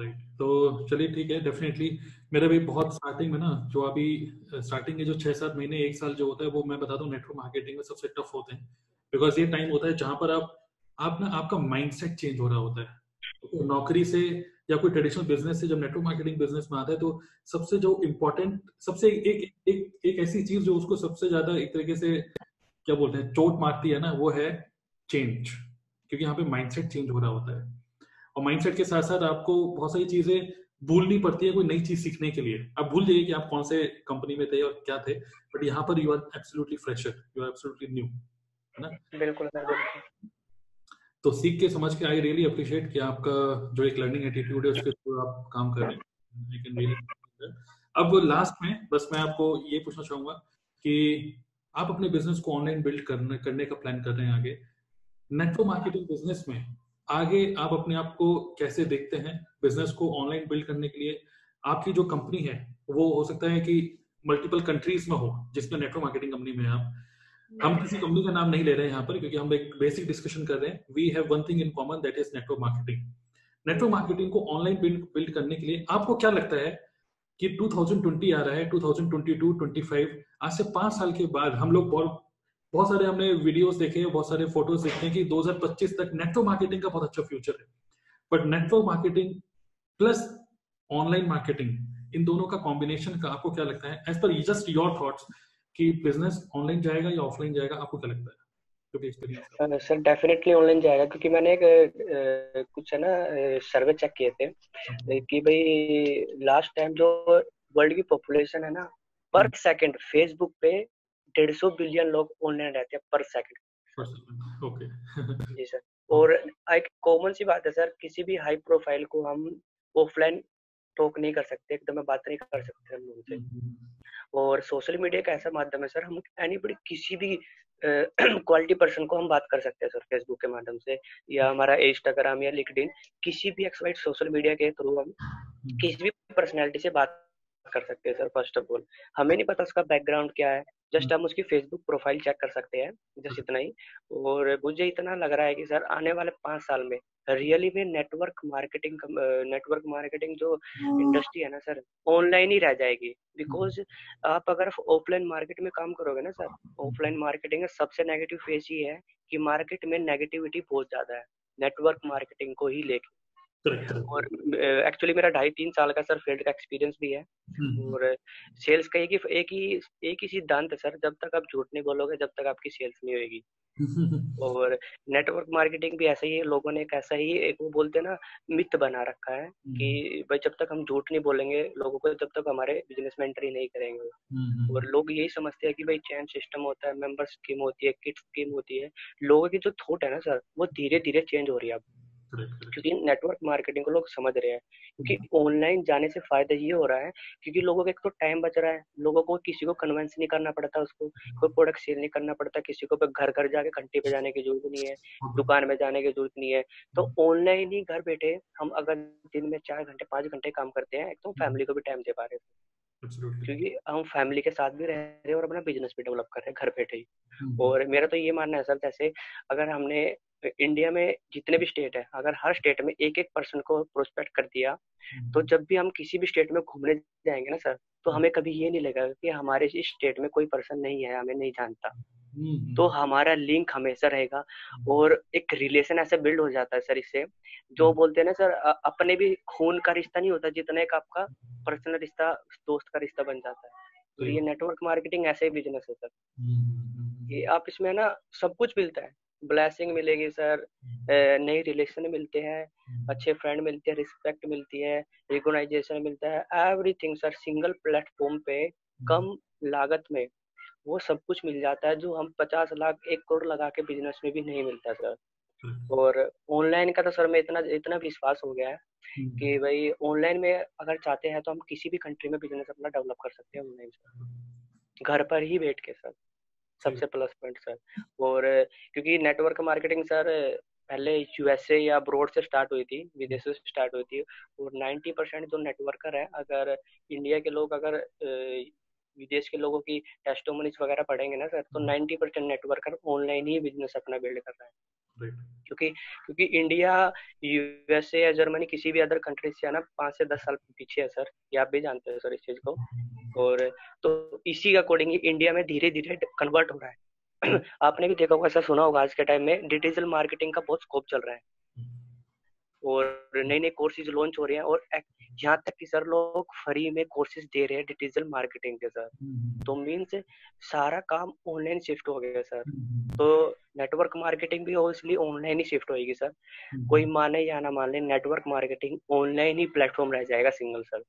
राइट, तो चलिए ठीक है। डेफिनेटली मेरा भी बहुत स्टार्टिंग में ना, जो अभी स्टार्टिंग के जो 6-7 महीने 1 साल जो होता है वो मैं बता दूं नेटवर्क मार्केटिंग में सबसे टफ होते हैं, बिकॉज ये टाइम होता है जहाँ पर आप ना आपका माइंडसेट चेंज हो रहा होता है। तो नौकरी से या कोई ट्रेडिशनल बिजनेस से जब नेटवर्क मार्केटिंग बिजनेस में आता है तो सबसे जो इम्पोर्टेंट, सबसे एक ऐसी चीज जो उसको सबसे ज्यादा एक तरीके से क्या बोलते हैं चोट मारती है ना, वो है चेंज, क्योंकि यहाँ पे माइंडसेट चेंज हो रहा होता है। और माइंडसेट के साथ साथ आपको बहुत सारी चीजें भूलनी पड़ती है कोई नई चीज सीखने के लिए। आप भूल जाइए कि आप कौन से कंपनी में थे और क्या थे, बट यहाँ पर you are absolutely fresher, you are absolutely new, है ना। बिल्कुल तो सीख के समझ के आई रियली अप्रिशिएट कि आपका जो एक लर्निंग एटीट्यूड है उसके थ्रू आप काम कर रहे हैं। अब लास्ट में बस मैं आपको ये पूछना चाहूंगा कि आप अपने बिजनेस को ऑनलाइन बिल्ड करने का प्लान कर रहे हैं, आगे नेटवर्क मार्केटिंग बिजनेस में आगे आप अपने आप को कैसे देखते हैं? बिजनेस को ऑनलाइन बिल्ड करने के लिए आपकी जो कंपनी है वो हो सकता है कि मल्टीपल कंट्रीज में हो जिसमें नेटवर्क मार्केटिंग कंपनी में आप, हम किसी कंपनी का नाम नहीं ले रहे हैं यहाँ पर क्योंकि हम एक बेसिक डिस्कशन कर रहे हैं। We have one thing in common, that is network marketing. Network marketing को ऑनलाइन बिल्ड करने के लिए आपको क्या लगता है कि 2020 आ रहा है, 2022-25, आज से 5 साल के बाद हम लोग बहुत सारे हमने वीडियोस देखे, बहुत सारे फोटोज देखे कि 2025 तक नेटवर्क मार्केटिंग का बहुत अच्छा फ्यूचर है। But network marketing plus online marketing, इन दोनों का कॉम्बिनेशन का आपको क्या लगता है? As per just your thoughts कि बिजनेस ऑनलाइन जाएगा या ऑफलाइन जाएगा, आपको क्या लगता है? सर डेफिनेटली ऑनलाइन जाएगा, क्योंकि मैंने एक कुछ है ना सर्वे चेक किए थे कि भाई लास्ट टाइम जो वर्ल्ड की पॉपुलेशन है ना पर सेकंड फेसबुक पे 150 बिलियन लोग ऑनलाइन रहते हैं पर सेकंड। ओके जी सर। और एक कॉमन सी बात है सर, किसी भी हाई प्रोफाइल को हम ऑफलाइन टॉक नहीं कर सकते, एकदम बात नहीं कर सकते हम लोगों से। और सोशल मीडिया का ऐसा माध्यम है सर, हम एनीबडी किसी भी क्वालिटी पर्सन को हम बात कर सकते हैं सर फेसबुक के माध्यम से, या हमारा इंस्टाग्राम या लिंक्डइन, किसी भी एक्सपर्ट सोशल मीडिया के थ्रू हम किसी भी पर्सनैलिटी से बात कर सकते हैं सर। फर्स्ट ऑफ ऑल हमें नहीं पता उसका बैकग्राउंड क्या है, जस्ट हम उसकी फेसबुक प्रोफाइल चेक कर सकते हैं, जस्ट इतना ही। और मुझे इतना लग रहा है कि सर आने वाले 5 साल में रियली में नेटवर्क मार्केटिंग जो इंडस्ट्री है ना सर ऑनलाइन ही रह जाएगी। बिकॉज आप अगर ऑफलाइन मार्केट में काम करोगे ना सर, ऑफलाइन मार्केटिंग का सबसे नेगेटिव फेस ये है कि मार्केट में नेगेटिविटी बहुत ज्यादा है नेटवर्क मार्केटिंग को ही लेके। और एक्चुअली मेरा 2.5-3 साल का सर फील्ड का एक्सपीरियंस भी है। और सेल्स का एक ही सिद्धांत है सर, जब तक आप झूठ नहीं बोलोगे जब तक आपकी सेल्स नहीं होगी। और नेटवर्क मार्केटिंग भी ऐसा ही है, लोगों ने ऐसा ही एक वो बोलते हैं ना मिथ बना रखा है कि भाई जब तक हम झूठ नहीं बोलेंगे लोगों को तब तक हमारे बिजनेस में एंट्री नहीं करेंगे। और लोग यही समझते हैं कि भाई चैन सिस्टम होता है, मेंबर स्कीम होती है, किट स्कीम होती है। लोगों की जो थॉट है ना सर वो धीरे धीरे चेंज हो रही है अब, क्योंकि नेटवर्क मार्केटिंग को लोग समझ रहे हैं। क्योंकि ऑनलाइन जाने से फायदा ये हो रहा है क्योंकि लोगों का एक तो टाइम बच रहा है, लोगों को किसी को कन्वेंस नहीं करना पड़ता, उसको कोई प्रोडक्ट सेल नहीं करना पड़ता, किसी को घर घर जाके घंटे पे जाने की जरूरत नहीं है, दुकान में जाने की जरूरत नहीं है। तो ऑनलाइन ही घर बैठे हम अगर दिन में 4-5 घंटे काम करते हैं, एक तो फैमिली को भी टाइम दे पा रहे हैं क्योंकि हम फैमिली के साथ भी रह रहे हैं और अपना बिजनेस भी डेवलप कर रहे हैं घर बैठे ही। और मेरा तो ये मानना है सर, जैसे अगर हमने इंडिया में जितने भी स्टेट है अगर हर स्टेट में 1-1 पर्सन को प्रोस्पेक्ट कर दिया तो जब भी हम किसी भी स्टेट में घूमने जाएंगे ना सर तो हमें कभी ये नहीं लगेगा कि हमारे इस स्टेट में कोई पर्सन नहीं है हमें नहीं जानता। तो हमारा लिंक हमेशा रहेगा और एक रिलेशन ऐसे बिल्ड हो जाता है सर इससे। जो बोलते हैं ना सर, अपने भी खून का रिश्ता नहीं होता जितना एक आपका पर्सनल रिश्ता, दोस्त का रिश्ता बन जाता है। तो ये नेटवर्क मार्केटिंग ऐसे ही बिजनेस है सर। ये आप इसमें ना सब कुछ मिलता है, ब्लेसिंग मिलेगी सर, नए रिलेशन मिलते हैं, अच्छे फ्रेंड मिलते हैं, रिस्पेक्ट मिलती है, रिकॉग्नाइजेशन मिलता है, एवरीथिंग सर। सिंगल प्लेटफॉर्म पे कम लागत में वो सब कुछ मिल जाता है जो हम 50 लाख 1 करोड़ लगा के बिजनेस में भी नहीं मिलता सर। और ऑनलाइन का तो सर मैं इतना विश्वास हो गया है कि भाई ऑनलाइन में अगर चाहते हैं तो हम किसी भी कंट्री में बिजनेस अपना डेवलप कर सकते हैं ऑनलाइन सर, घर पर ही बैठ के सर। सबसे प्लस पॉइंट सर। और क्योंकि नेटवर्क मार्केटिंग सर पहले यूएसए या अब्रॉड से स्टार्ट हुई थी, विदेशों से स्टार्ट हुई थी। और 90% जो नेटवर्कर है, अगर इंडिया के लोग अगर विदेश के लोगों की टेस्टोमनीज वगैरह पढ़ेंगे ना सर, तो 90% नेटवर्कर ऑनलाइन ही बिजनेस अपना बिल्ड कर रहा है। क्योंकि इंडिया, यूएसए या जर्मनी किसी भी अदर कंट्री से है ना 5 से 10 साल पीछे है सर। ये आप भी जानते हो सर इस चीज को। और तो इसी अकॉर्डिंग इंडिया में धीरे धीरे कन्वर्ट हो रहा है। आपने भी देखा होगा सर, सुना होगा आज के टाइम में डिजिटल मार्केटिंग का बहुत स्कोप चल रहा है और नए नए कोर्सेज लॉन्च हो रहे हैं। और यहाँ तक कि सर लोग फ्री में कोर्सेज दे रहे हैं डिजिटल मार्केटिंग के सर। तो मीन्स सारा काम ऑनलाइन शिफ्ट हो गया सर। तो नेटवर्क मार्केटिंग भी ऑब्वियसली ऑनलाइन ही शिफ्ट होगी सर। कोई माने या ना माने, नेटवर्क मार्केटिंग ऑनलाइन ही प्लेटफॉर्म रह जाएगा सिंगल सर।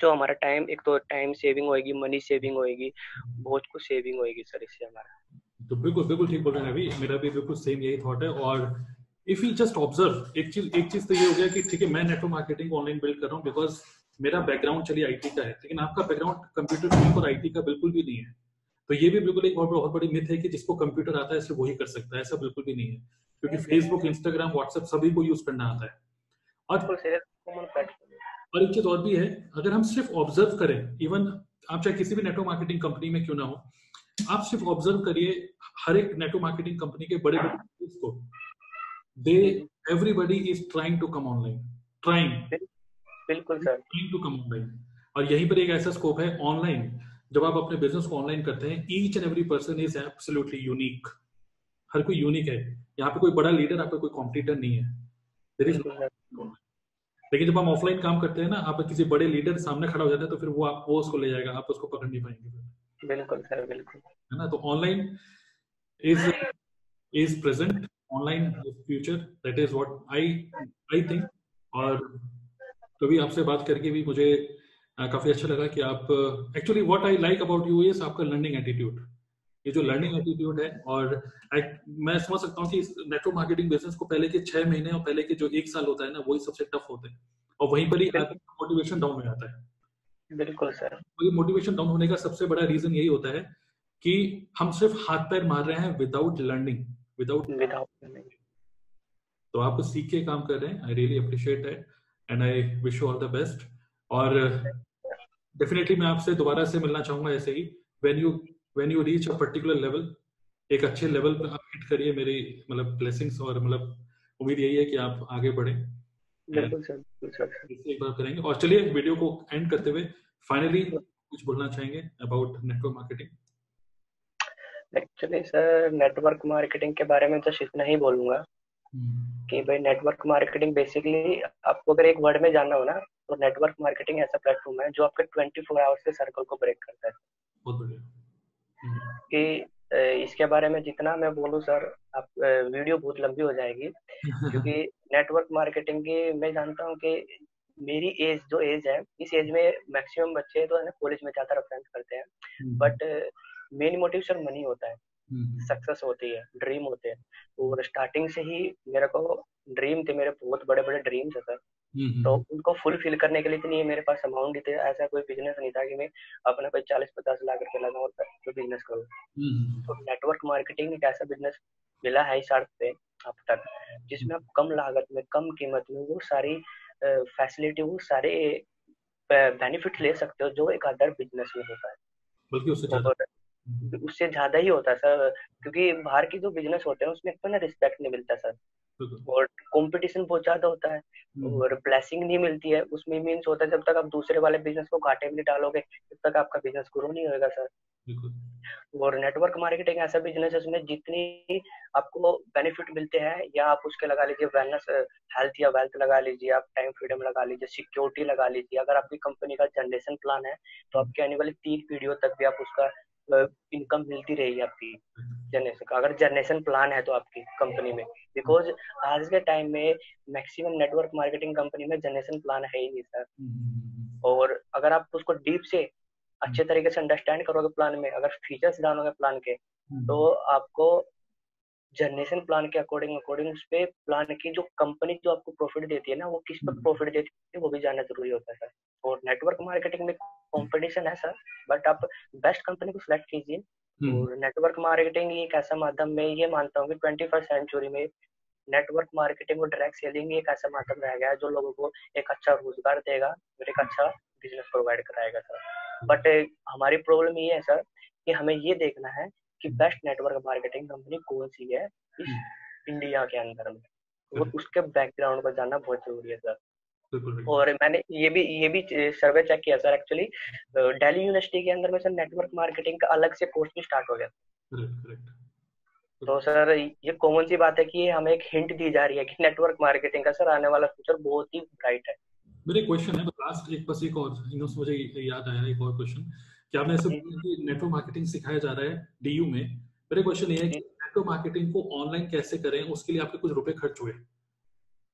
जो हमारा टाइम, एक तो टाइम सेविंग होगी, मनी सेविंग होगी, बहुत कुछ सेविंग होगी सर इससे हमारा। तो बिल्कुल बिल्कुल ठीक बोल रहे हैं रवि, मेरा भी बिल्कुल सेम यही थॉट है। और इफ यू जस्ट ऑब्जर्व एक चीज तो ये हो गया कि ठीक है मैं नेटवर्क मार्केटिंग ऑनलाइन बिल्ड कर रहा हूँ बिकॉज मेरा बैकग्राउंड चलिए आईटी का है, लेकिन आपका बैकग्राउंड कंप्यूटर फील्ड और आईटी का बिल्कुल भी नहीं है। तो ये भी बिल्कुल एक बहुत बड़ी मिथ है कि जिसको कंप्यूटर आता है सिर्फ वही कर सकता है, ऐसा बिल्कुल भी नहीं है। क्योंकि फेसबुक, इंस्टाग्राम, व्हाट्सएप सभी को यूज करना आता है। और एक चीज और भी है, अगर हम सिर्फ ऑब्जर्व करें, इवन आप चाहे किसी भी नेटवर्क मार्केटिंग कंपनी में क्यों ना हो, आप सिर्फ ऑब्जर्व करिए हर एक नेटवर्क मार्केटिंग कंपनी के बड़े को, everybody is trying to come online, बिल्कुल sir, trying to come online। और यहीं पर एक ऐसा स्कोप है ऑनलाइन, जब आप अपने बिजनेस को ऑनलाइन करते हैं, each and every person is absolutely unique। हर कोई यूनिक है, यहाँ पे कोई बड़ा लीडर, आपका कोई कॉम्पिटिटर नहीं है। लेकिन जब हम ऑफलाइन काम करते हैं ना, आप किसी बड़े लीडर सामने खड़ा हो जाता है तो फिर वो उसको ले जाएगा, आप उसको पकड़ नहीं पाएंगे। बिल्कुल सर, बिल्कुल है ना। तो online is present, online future, that is what I think. और कभी आपसे बात करके भी मुझे काफी अच्छा लगा कि आप actually, what I like about you is आपका लर्निंग एटीट्यूड। ये जो लर्निंग एटीट्यूड है, और मैं समझ सकता हूँ कि नेटवर्क मार्केटिंग बिजनेस को पहले के 6 महीने और पहले के जो 1 साल होता है ना, वही सबसे टफ होते हैं और वहीं पर ही मोटिवेशन डाउन हो जाता है। बिल्कुल सर, मोटिवेशन डाउन होने का सबसे बड़ा रीजन यही होता है कि हम सिर्फ हाथ पैर मार रहे हैं विदाउट लर्निंग, without तो आप सीख के काम कर रहे हैं। I really appreciate it and I wish you all the best. और डेफिनेटली मैं आपसे दोबारा से मिलना चाहूंगा ऐसे ही। When you reach a particular level, एक अच्छे लेवल पर आप हिट करिए। मेरी मतलब ब्लेसिंग्स और मतलब उम्मीद यही है कि आप आगे बढ़े। एक बार करेंगे। और चलिए वीडियो को एंड करते हुए फाइनली कुछ बोलना चाहेंगे about network marketing. Actually sir network marketing के बारे में तो इतना ही बोलूंगा कि भाई नेटवर्क मार्केटिंग बेसिकली आपको अगर एक वर्ड में जानना हो ना, तो नेटवर्क मार्केटिंग ऐसा प्लेटफॉर्म है जो आपके 24 आवर्स के सर्कल को ब्रेक करता है। बहुत बढ़िया। कि इसके बारे में जितना मैं बोलूं सर, आप वीडियो बहुत लंबी हो जाएगी क्योंकि नेटवर्क मार्केटिंग की मैं जानता हूँ कि मेरी एज जो एज है, इस एज में मैक्सिमम बच्चे तो है ना कॉलेज में ज्यादा रेफरेंस करते हैं, but main motive sir money होता है, सक्सेस होती है, ड्रीम होते हैं। और स्टार्टिंग से ही मेरे को ड्रीम थे, मेरे बहुत बड़े बड़े ड्रीम्स थे सर। तो उनको फुलफिल करने के लिए इतनी मेरे पास अमाउंट ही थे, ऐसा कोई बिजनेस नहीं था कि मैं अपना कोई 40-50 लाख रुपए लगाऊं और तो बिजनेस करूँ। तो नेटवर्क मार्केटिंग एक ऐसा बिजनेस मिला है इस अर्थ पे अब तक, जिसमें आप कम लागत में, कम कीमत में वो सारी फैसिलिटी, वो सारे बेनिफिट ले सकते हो जो एक अदर बिजनेस में होता है, बल्कि उससे ज्यादा ही होता है सर। क्योंकि बाहर की जो बिजनेस होते हैं उसमें इतना रिस्पेक्ट नहीं मिलता सर। और कंपटीशन बहुत ज्यादा होता है और ब्लेसिंग नहीं मिलती है उसमें। मीन्स होता है जब तक आप दूसरे वाले बिजनेस को घाटे में डालोगे तब तक आपका बिजनेस ग्रो नहीं होगा सर। और नेटवर्क मार्केटिंग ऐसा बिजनेस है उसमें जितनी आपको बेनिफिट मिलते हैं या आप उसके लगा लीजिए वेलनेस हेल्थ या वेल्थ लगा लीजिए, आप टाइम फ्रीडम लगा लीजिए, सिक्योरिटी लगा लीजिए। अगर आपकी कंपनी का जनरेशन प्लान है तो आपकी आने वाली 3 पीढ़ियों तक भी आप उसका इनकम मिलती रहेगी आपकी जनरेशन का, अगर जनरेशन प्लान है तो आपकी कंपनी में। बिकॉज आज के टाइम में मैक्सिमम नेटवर्क मार्केटिंग कंपनी में जनरेशन प्लान है ही नहीं सर। और अगर आप उसको डीप से अच्छे तरीके से अंडरस्टैंड करोगे प्लान में, अगर फीचर्स डालोगे प्लान के, तो आपको जनरेशन प्लान के अकॉर्डिंग उस पे प्लान की जो कंपनी जो आपको प्रॉफिट देती है ना वो किस पर प्रॉफिट देती है वो भी जानना जरूरी होता है सर। और नेटवर्क मार्केटिंग में कंपटीशन है सर, बट आप बेस्ट कंपनी को सिलेक्ट कीजिए। और नेटवर्क मार्केटिंग एक ऐसा माध्यम, मैं ये मानता हूँ कि 21st सेंचुरी में नेटवर्क मार्केटिंग और डायरेक्ट सेलिंग एक ऐसा माध्यम रह गया है जो लोगों को एक अच्छा रोजगार देगा और एक अच्छा बिजनेस प्रोवाइड कराएगा सर। बट हमारी प्रॉब्लम ये है सर कि हमें ये देखना है कि बेस्ट नेटवर्क मार्केटिंग कंपनी कौन सी है इस इंडिया के अंदर में, और उसके बैकग्राउंड को जानना बहुत जरूरी है सर। और मैंने ये भी सर्वे चेक किया सर, एक्चुअली दिल्ली यूनिवर्सिटी के अंदर में सर नेटवर्क मार्केटिंग का अलग से कोर्स भी स्टार्ट हो गया। तो सर ये कॉमन सी बात है कि हमें एक हिंट दी जा रही है कि नेटवर्क मार्केटिंग का सर आने वाला फ्यूचर बहुत ही ब्राइट है। मेरे क्वेश्चन है लास्ट, एक बस एक और मुझे याद आया एक और क्वेश्चन, क्या आपने ऐसा बोला कि नेटवर्क मार्केटिंग सिखाया जा रहा है डीयू में। मेरा क्वेश्चन ये है कि नेटवर्क मार्केटिंग को ऑनलाइन कैसे करें, उसके लिए आपके कुछ रुपए खर्च हुए?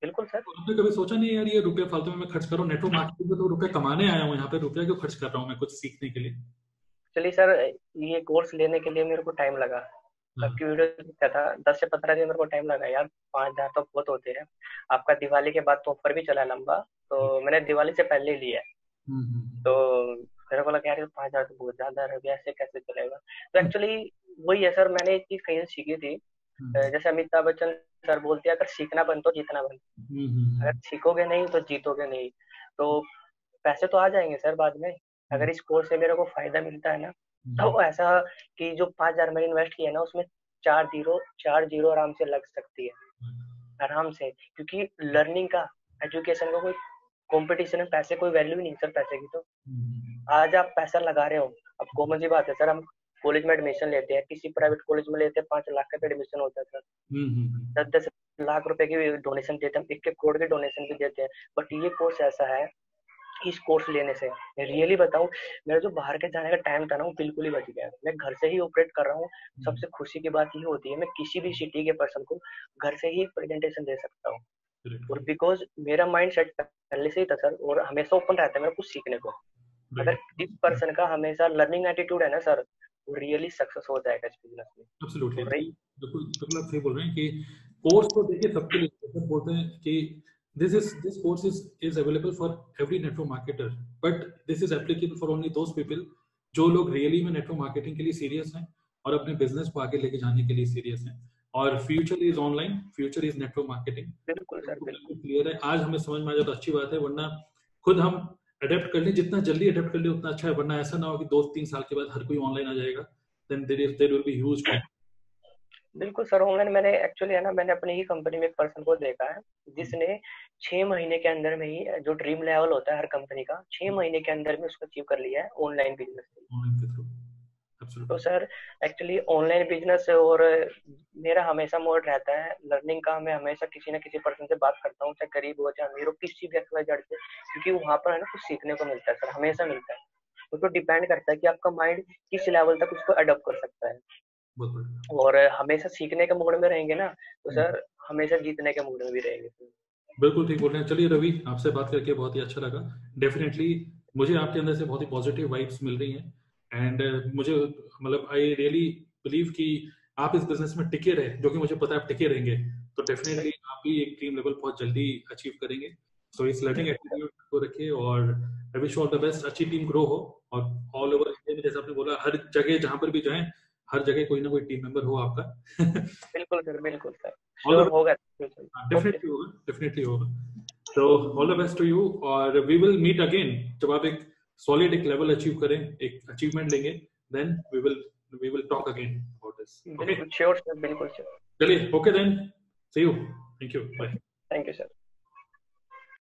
बिल्कुल सर, आपने कभी सोचा नहीं यार ये रुपए फालतू में मैं खर्च कर रहा हूँ, नेटवर्क मार्केटिंग में तो रुपए कमाने आया हूँ, यहाँ पे रुपया क्यों खर्च कर रहा हूँ मैं कुछ सीखने के लिए? चलिए सर, ये कोर्स लेने के लिए मेरे को टाइम लगा, सबकी वीडियो देखता था, 10 से 15 दिन मेरे को टाइम लगा यार। 5,000 तो बहुत होते हैं, आपका दिवाली के बाद तो ऑफर भी चला लंबा, तो मैंने दिवाली से पहले ही लिया। तो मेरे को लगा यार 5,000 तो बहुत ज्यादा रह गया, ऐसे कैसे चलेगा। तो एक्चुअली वही है सर, मैंने एक चीज कहीं से सीखी थी, जैसे अमिताभ बच्चन सर बोलते हैं अगर सीखना बन तो जीतना बन, अगर सीखोगे नहीं तो जीतोगे नहीं। तो पैसे तो आ जाएंगे सर बाद में, अगर इस कोर्स से मेरे को फायदा मिलता है ना, तो ऐसा कि जो 5,000 मैंने इन्वेस्ट किया ना उसमें 4 जीरो आराम से लग सकती है, आराम से, क्योंकि लर्निंग का एजुकेशन का कोई कॉम्पिटिशन है, पैसे कोई वैल्यू नहीं सर पैसे की। तो आज आप पैसा लगा रहे हो, अब कॉमन सी बात है सर, हम कॉलेज में एडमिशन लेते हैं, किसी प्राइवेट कॉलेज में लेते हैं, 5 लाख का एडमिशन होता है सर, 10-10 लाख रुपए की डोनेशन देते हैं, 1-1 करोड़ की डोनेशन भी देते हैं। बट ये कोर्स ऐसा है, इस कोर्स लेने से रियली बताऊँ मेरा जो बाहर के जाने का टाइम था ना वो बिल्कुल ही बच गया। मैं घर से ही ऑपरेट कर रहा हूँ, सबसे खुशी की बात ये होती है मैं किसी भी सिटी के पर्सन को घर से ही प्रेजेंटेशन दे सकता हूँ। और बिकॉज मेरा माइंड सेट पहले से ही था सर, और हमेशा ओपन रहता है मेरा कुछ सीखने को, अगर जिस पर्सन का हमेशा लर्निंग एटीट्यूड है ना सर, वो रियली सक्सेस हो जाएगा इस बिजनेस में। एब्सोल्युटली, बिल्कुल आप सही बोल रहे हैं कि कोर्स को देखिए, सबके लिए बोलते हैं कि this course is available for every network marketer, but this is applicable for only those people जो लोग रियली में नेटवर्क मार्केटिंग के लिए सीरियस हैं और अपने बिजनेस को आगे लेके जाने के लिए सीरियस हैं, और future is online, future is network marketing. बिल्कुल सर, बिल्कुल क्लियर है, आज हमें समझ में आ जाए तो अच्छी बात है, वरना खुद हम अडेप्ट कर लें, जितना जल्दी अडेप्ट कर लें उतना अच्छा है, वरना ऐसा ना हो कि 2-3 साल के बाद हर कोई ऑनलाइन आ जाएगा, then there will be huge problem. बिल्कुल सर, ऑनलाइन मैंने एक्चुअली है ना, मैंने अपनी ही कंपनी में एक पर्सन को देखा है जिसने 6 महीने के अंदर में ही जो ड्रीम लेवल होता है हर कंपनी का, 6 महीने के अंदर में उसको अचीव कर लिया है ऑनलाइन बिजनेस के थ्रू। तो सर एक्चुअली ऑनलाइन बिजनेस, और मेरा हमेशा मोड रहता है लर्निंग का, मैं हमेशा किसी ना किसी पर्सन से बात करता हूँ, चाहे गरीब हो चाहे अमीर हो, किसी भी एक्सवाई जेड से, क्योंकि वहाँ पर है ना कुछ सीखने को मिलता है सर, हमेशा मिलता है। वो तो डिपेंड करता है कि आपका माइंड किस लेवल तक उसको अडॉप्ट कर सकता है, और हमेशा सीखने के मूड में रहेंगे ना तो सर हमेशा जीतने के मूड में भी रहेंगे। बिल्कुल ठीक बोल रहे हैं। चलिए रवि, आपसे बात करके बहुत ही अच्छा लगा, डेफिनेटली मुझे आपके अंदर से बहुत ही पॉजिटिव वाइब्स मिल रही हैं, एंड मुझे मतलब आई रियली बिलीव कि आप इस बिजनेस में टिके रहे, जो कि मुझे पता है आप टिके रहेंगे, तो डेफिनेटली आप भी एक ड्रीम लेवल बहुत जल्दी अचीव करेंगे। सो इस लर्निंग एटीट्यूड को रखिए, और I wish all the best, अच्छी टीम ग्रो हो, और ऑल ओवर इंडिया में जैसे आपने बोला हर जगह जहाँ पर भी जाएं हर जगह कोई ना कोई टीम मेंबर हो आपका। बिल्कुल सर, बिल्कुल सर, होगा डेफिनेटली, होगा डेफिनेटली होगा। तो all the best to you, और वी विल मीट अगेन जब आप एक सॉलिड एक लेवल अचीव करें, एक अचीवमेंट लेंगे, then we will talk again about this. बिल्कुल श्योर सर, बिल्कुल श्योर। चलिए, okay then, see you. Thank you. Bye. Thank you, sir.